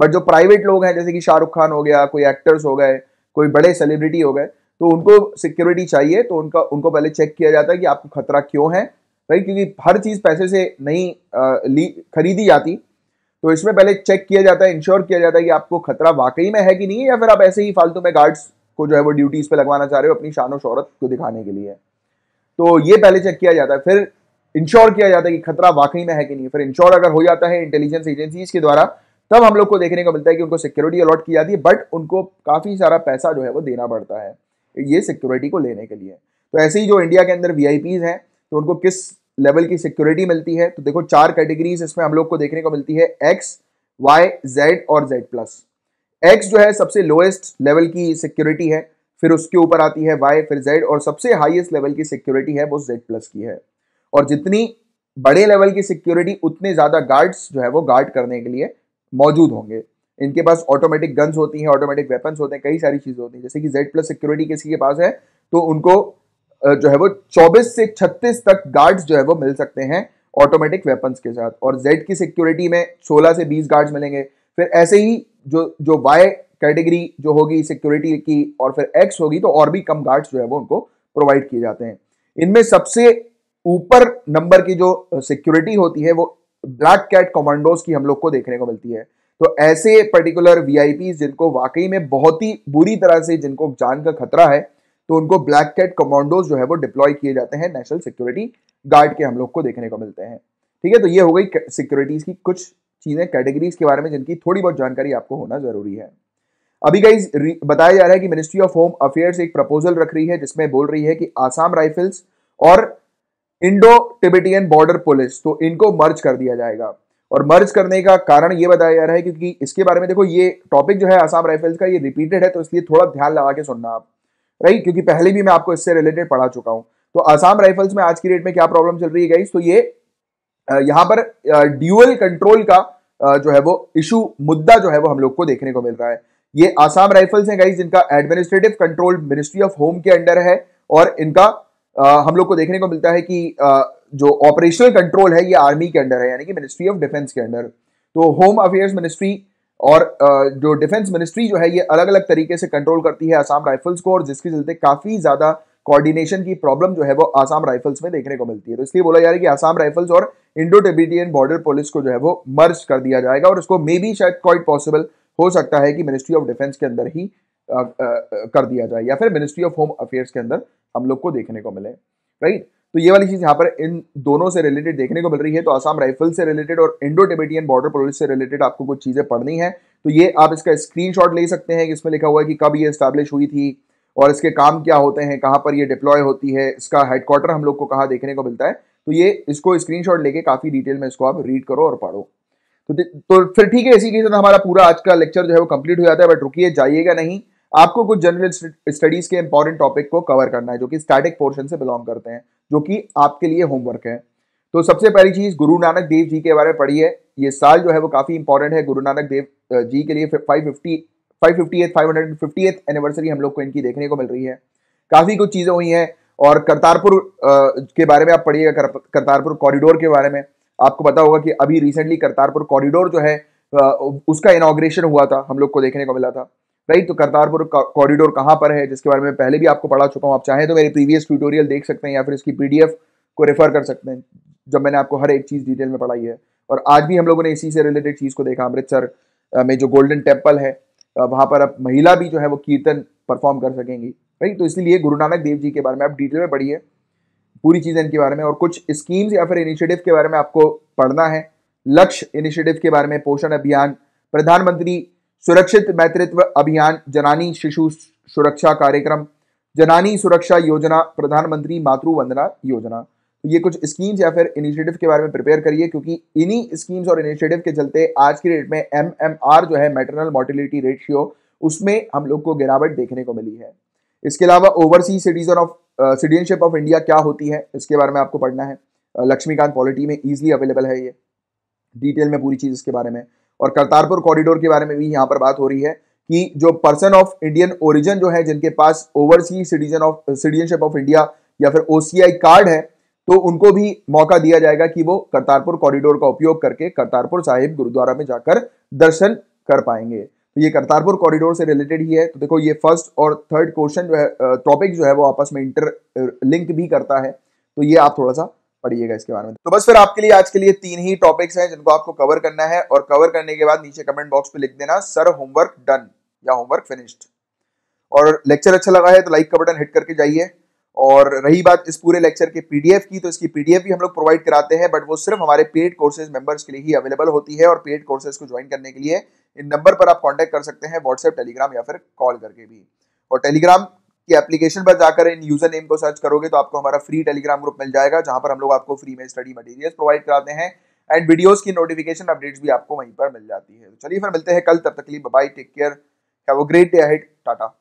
बट जो प्राइवेट लोग हैं, जैसे कि शाहरुख खान हो गया, कोई एक्टर्स हो गए, कोई बड़े सेलिब्रिटी हो गए, तो उनको सिक्योरिटी चाहिए। तो उनका उनको पहले चेक किया जाता है कि आपको खतरा क्यों है, राइट, क्योंकि हर चीज़ पैसे से नहीं आ, खरीदी जाती। तो इसमें पहले चेक किया जाता है, इंश्योर किया जाता है कि आपको खतरा वाकई में है कि नहीं है, या फिर आप ऐसे ही फालतू में गार्ड्स को जो है वो ड्यूटीज पे लगवाना चाह रहे हो अपनी शान और शौहरत को दिखाने के लिए। तो ये पहले चेक किया जाता है, फिर इंश्योर किया जाता है कि खतरा वाकई में है कि नहीं। फिर इंश्योर अगर हो जाता है इंटेलिजेंस एजेंसीज के द्वारा, तब हम लोग को देखने को मिलता है कि उनको सिक्योरिटी अलॉट की जाती है, बट उनको काफ़ी सारा पैसा जो है वो देना पड़ता है ये सिक्योरिटी को लेने के लिए। तो ऐसे ही जो इंडिया के अंदर वी आई पीज हैं, तो उनको किस लेवल की सिक्योरिटी मिलती है। तो देखो, चार कैटेगरीज इसमें हम लोग को देखने को मिलती है, एक्स, वाई, जेड और जेड प्लस। एक्स जो है सबसे लोएस्ट लेवल की सिक्योरिटी है, फिर उसके ऊपर आती है वाई, फिर जेड, और सबसे हाईएस्ट लेवल की सिक्योरिटी है वो जेड प्लस की है। और जितनी बड़े लेवल की सिक्योरिटी, उतने ज़्यादा गार्ड्स जो है वो गार्ड करने के लिए मौजूद होंगे। इनके पास ऑटोमेटिक गन्स होती हैं, ऑटोमेटिक वेपन्स होते हैं, कई सारी चीज़ें होती हैं। जैसे कि जेड प्लस सिक्योरिटी किसी के पास है तो उनको जो है वो चौबीस से छत्तीस तक गार्ड्स जो है वो मिल सकते हैं ऑटोमेटिक वेपन्स के साथ, और जेड की सिक्योरिटी में सोलह से बीस गार्ड्स मिलेंगे। फिर ऐसे ही जो जो वाई कैटेगरी जो होगी सिक्योरिटी की, और फिर एक्स होगी, तो और भी कम गार्ड्स जो है वो उनको प्रोवाइड किए जाते हैं। इनमें सबसे ऊपर नंबर की जो सिक्योरिटी होती है वो ब्लैक कैट कमांडोज की हम लोग को देखने को मिलती है। तो ऐसे पर्टिकुलर वी आई पी जिनको वाकई में बहुत ही बुरी तरह से, जिनको जान का खतरा है, तो उनको ब्लैक कैट कमांडोज जो है वो डिप्लॉय किए जाते हैं नेशनल सिक्योरिटी गार्ड के, हम लोग को देखने को मिलते हैं। ठीक है, तो ये हो गई सिक्योरिटीज की कुछ चीजें, कैटेगरीज के बारे में, जिनकी थोड़ी बहुत जानकारी आपको होना जरूरी है। अभी गाइस बताया जा रहा है कि मिनिस्ट्री ऑफ होम अफेयर्स एक प्रपोजल रख रही है, जिसमें बोल रही है कि आसाम राइफल्स और इंडो टिबेटियन बॉर्डर पुलिस, तो इनको मर्ज कर दिया जाएगा। और मर्ज करने का कारण ये बताया जा रहा है क्योंकि इसके बारे में देखो, ये टॉपिक जो है आसाम राइफल्स का, ये रिपीटेड है, तो इसलिए थोड़ा ध्यान लगा के सुनना आप, राइट, क्योंकि पहले भी मैं आपको इससे रिलेटेड पढ़ा चुका हूं। तो आसाम राइफल्स में आज की डेट में क्या प्रॉब्लम चल रही है गाइस, तो ये यहाँ पर ड्यूअल कंट्रोल का जो है वो इशू, मुद्दा जो है वो हम लोग को देखने को मिल रहा है। ये आसाम राइफल्स हैं गाइस, जिनका administrative control ministry of home के अंडर है, और इनका हम लोग को देखने को मिलता है कि जो ऑपरेशनल कंट्रोल है ये आर्मी के अंडर है, यानी कि मिनिस्ट्री ऑफ डिफेंस के अंडर। तो होम अफेयर्स मिनिस्ट्री और जो डिफेंस मिनिस्ट्री जो है ये अलग अलग तरीके से कंट्रोल करती है आसाम राइफल्स को, और जिसके चलते काफ़ी ज़्यादा कोऑर्डिनेशन की प्रॉब्लम जो है वो आसाम राइफल्स में देखने को मिलती है। तो इसलिए बोला जा रहा है कि आसाम राइफल्स और इंडो टिबेटियन बॉर्डर पुलिस को जो है वो मर्ज कर दिया जाएगा, और इसको मे बी शायद क्वाइट पॉसिबल हो सकता है कि मिनिस्ट्री ऑफ डिफेंस के अंदर ही आ, आ, कर दिया जाए, या फिर मिनिस्ट्री ऑफ होम अफेयर्स के अंदर हम लोग को देखने को मिले, राइट। तो ये वाली चीज़ यहाँ पर इन दोनों से रिलेटेड देखने को मिल रही है। तो आसाम राइफल से रिलेटेड और इंडो टिबेटियन बॉर्डर पुलिस से रिलेटेड आपको कुछ चीज़ें पढ़नी है, तो ये आप इसका स्क्रीनशॉट ले सकते हैं कि इसमें लिखा हुआ है कि कब ये इस्टेब्लिश हुई थी और इसके काम क्या होते हैं, कहाँ पर ये डिप्लॉय होती है, इसका हेडक्वार्टर हम लोग को कहाँ देखने को मिलता है। तो ये इसको स्क्रीनशॉट लेके काफ़ी डिटेल में इसको आप रीड करो और पढ़ो। तो तो फिर ठीक है, इसी के साथ हमारा पूरा आज का लेक्चर जो है वो कंप्लीट हो जाता है। बट रुकिए, जाइएगा नहीं, आपको कुछ जनरल स्टडीज के इंपॉर्टेंट टॉपिक को कवर करना है जो कि स्टैटिक पोर्शन से बिलोंग करते हैं, जो कि आपके लिए होमवर्क है। तो सबसे पहली चीज, गुरु नानक देव जी के बारे में पढ़िए। ये साल जो है वो काफी इंपॉर्टेंट है गुरु नानक देव जी के लिए। Five fifty five fiftieth five hundred fiftieth anniversary हम लोग को इनकी देखने को मिल रही है। काफी कुछ चीजें हुई हैं और करतारपुर के बारे में आप पढ़िएगा, करतारपुर कॉरिडोर के बारे में आपको पता होगा कि अभी रिसेंटली करतारपुर कॉरिडोर जो है उसका इनॉग्रेशन हुआ था, हम लोग को देखने को मिला था, राइट। तो करतारपुर कॉरिडोर कहाँ पर है जिसके बारे में पहले भी आपको पढ़ा चुका हूँ। आप चाहें तो मेरे प्रीवियस ट्यूटोरियल देख सकते हैं या फिर इसकी पीडीएफ को रेफर कर सकते हैं जब मैंने आपको हर एक चीज़ डिटेल में पढ़ाई है। और आज भी हम लोगों ने इसी से रिलेटेड चीज़ को देखा, अमृतसर में जो गोल्डन टेम्पल है वहाँ पर अब महिला भी जो है वो कीर्तन परफॉर्म कर सकेंगी, राइट। तो इसलिए गुरु नानक देव जी के बारे में आप डिटेल में पढ़िए, पूरी चीज़ें इनके बारे में, और कुछ स्कीम्स या फिर इनिशिएटिव के बारे में आपको पढ़ना है। लक्ष्य इनिशिएटिव के बारे में, पोषण अभियान, प्रधानमंत्री सुरक्षित मैतृत्व अभियान, जनानी शिशु सुरक्षा कार्यक्रम, जनानी सुरक्षा योजना, प्रधानमंत्री मातृ वंदना योजना, ये कुछ स्कीम्स या फिर इनिशिएटिव के बारे में प्रिपेयर करिए, क्योंकि इन्हीं स्कीम्स और इनिशिएटिव के चलते आज की डेट में एमएमआर जो है, मैटरनल मॉर्टिलिटी रेशियो, उसमें हम लोग को गिरावट देखने को मिली है। इसके अलावा overseas citizen of citizenship of India क्या होती है इसके बारे में आपको पढ़ना है। लक्ष्मीकांत पॉलिटी में ईजिली अवेलेबल है ये डिटेल में पूरी चीज़ इसके बारे में। और करतारपुर कॉरिडोर के बारे में भी यहाँ पर बात हो रही है कि जो पर्सन ऑफ इंडियन ओरिजिन जो है, जिनके पास overseas citizen of citizenship of India या फिर ओसीआई कार्ड है, तो उनको भी मौका दिया जाएगा कि वो करतारपुर कॉरिडोर का उपयोग करके करतारपुर साहिब गुरुद्वारा में जाकर दर्शन कर पाएंगे। तो ये करतारपुर कॉरिडोर से रिलेटेड ही है। तो देखो ये फर्स्ट और थर्ड क्वेश्चन जो है, टॉपिक जो है वो आपस में इंटर लिंक भी करता है, तो ये आप थोड़ा सा पढ़िएगा इसके बारे में। तो बस फिर आपके लिए आज के लिए तीन ही टॉपिक्स हैं जिनको आपको कवर करना है, और कवर करने के बाद नीचे कमेंट बॉक्स पे लिख देना सर होमवर्क डन या होमवर्क फिनिश्ड। और लेक्चर अच्छा लगा है तो लाइक का बटन हिट करके जाइए। और रही बात इस पूरे लेक्चर के पीडीएफ की, तो इसकी पीडीएफ भी हम लोग प्रोवाइड कराते हैं, बट वो सिर्फ हमारे पेड कोर्सेज मेंबर्स के लिए ही अवेलेबल होती है। और पेड कोर्सेज को ज्वाइन करने के लिए इन नंबर पर आप कांटेक्ट कर सकते हैं, व्हाट्सएप, टेलीग्राम या फिर कॉल करके भी। और टेलीग्राम की एप्लीकेशन पर जाकर इन यूजर नेम को सर्च करोगे तो आपको हमारा फ्री टेलीग्राम ग्रुप मिल जाएगा, जहां पर हम लोग आपको फ्री में स्टडी मटेरियल्स प्रोवाइड कराते हैं एंड वीडियोस की नोटिफिकेशन अपडेट्स भी आपको वहीं पर मिल जाती है। चलिए फिर मिलते हैं कल, तब तक के लिए bye bye, take care, have a great day ahead, Tata.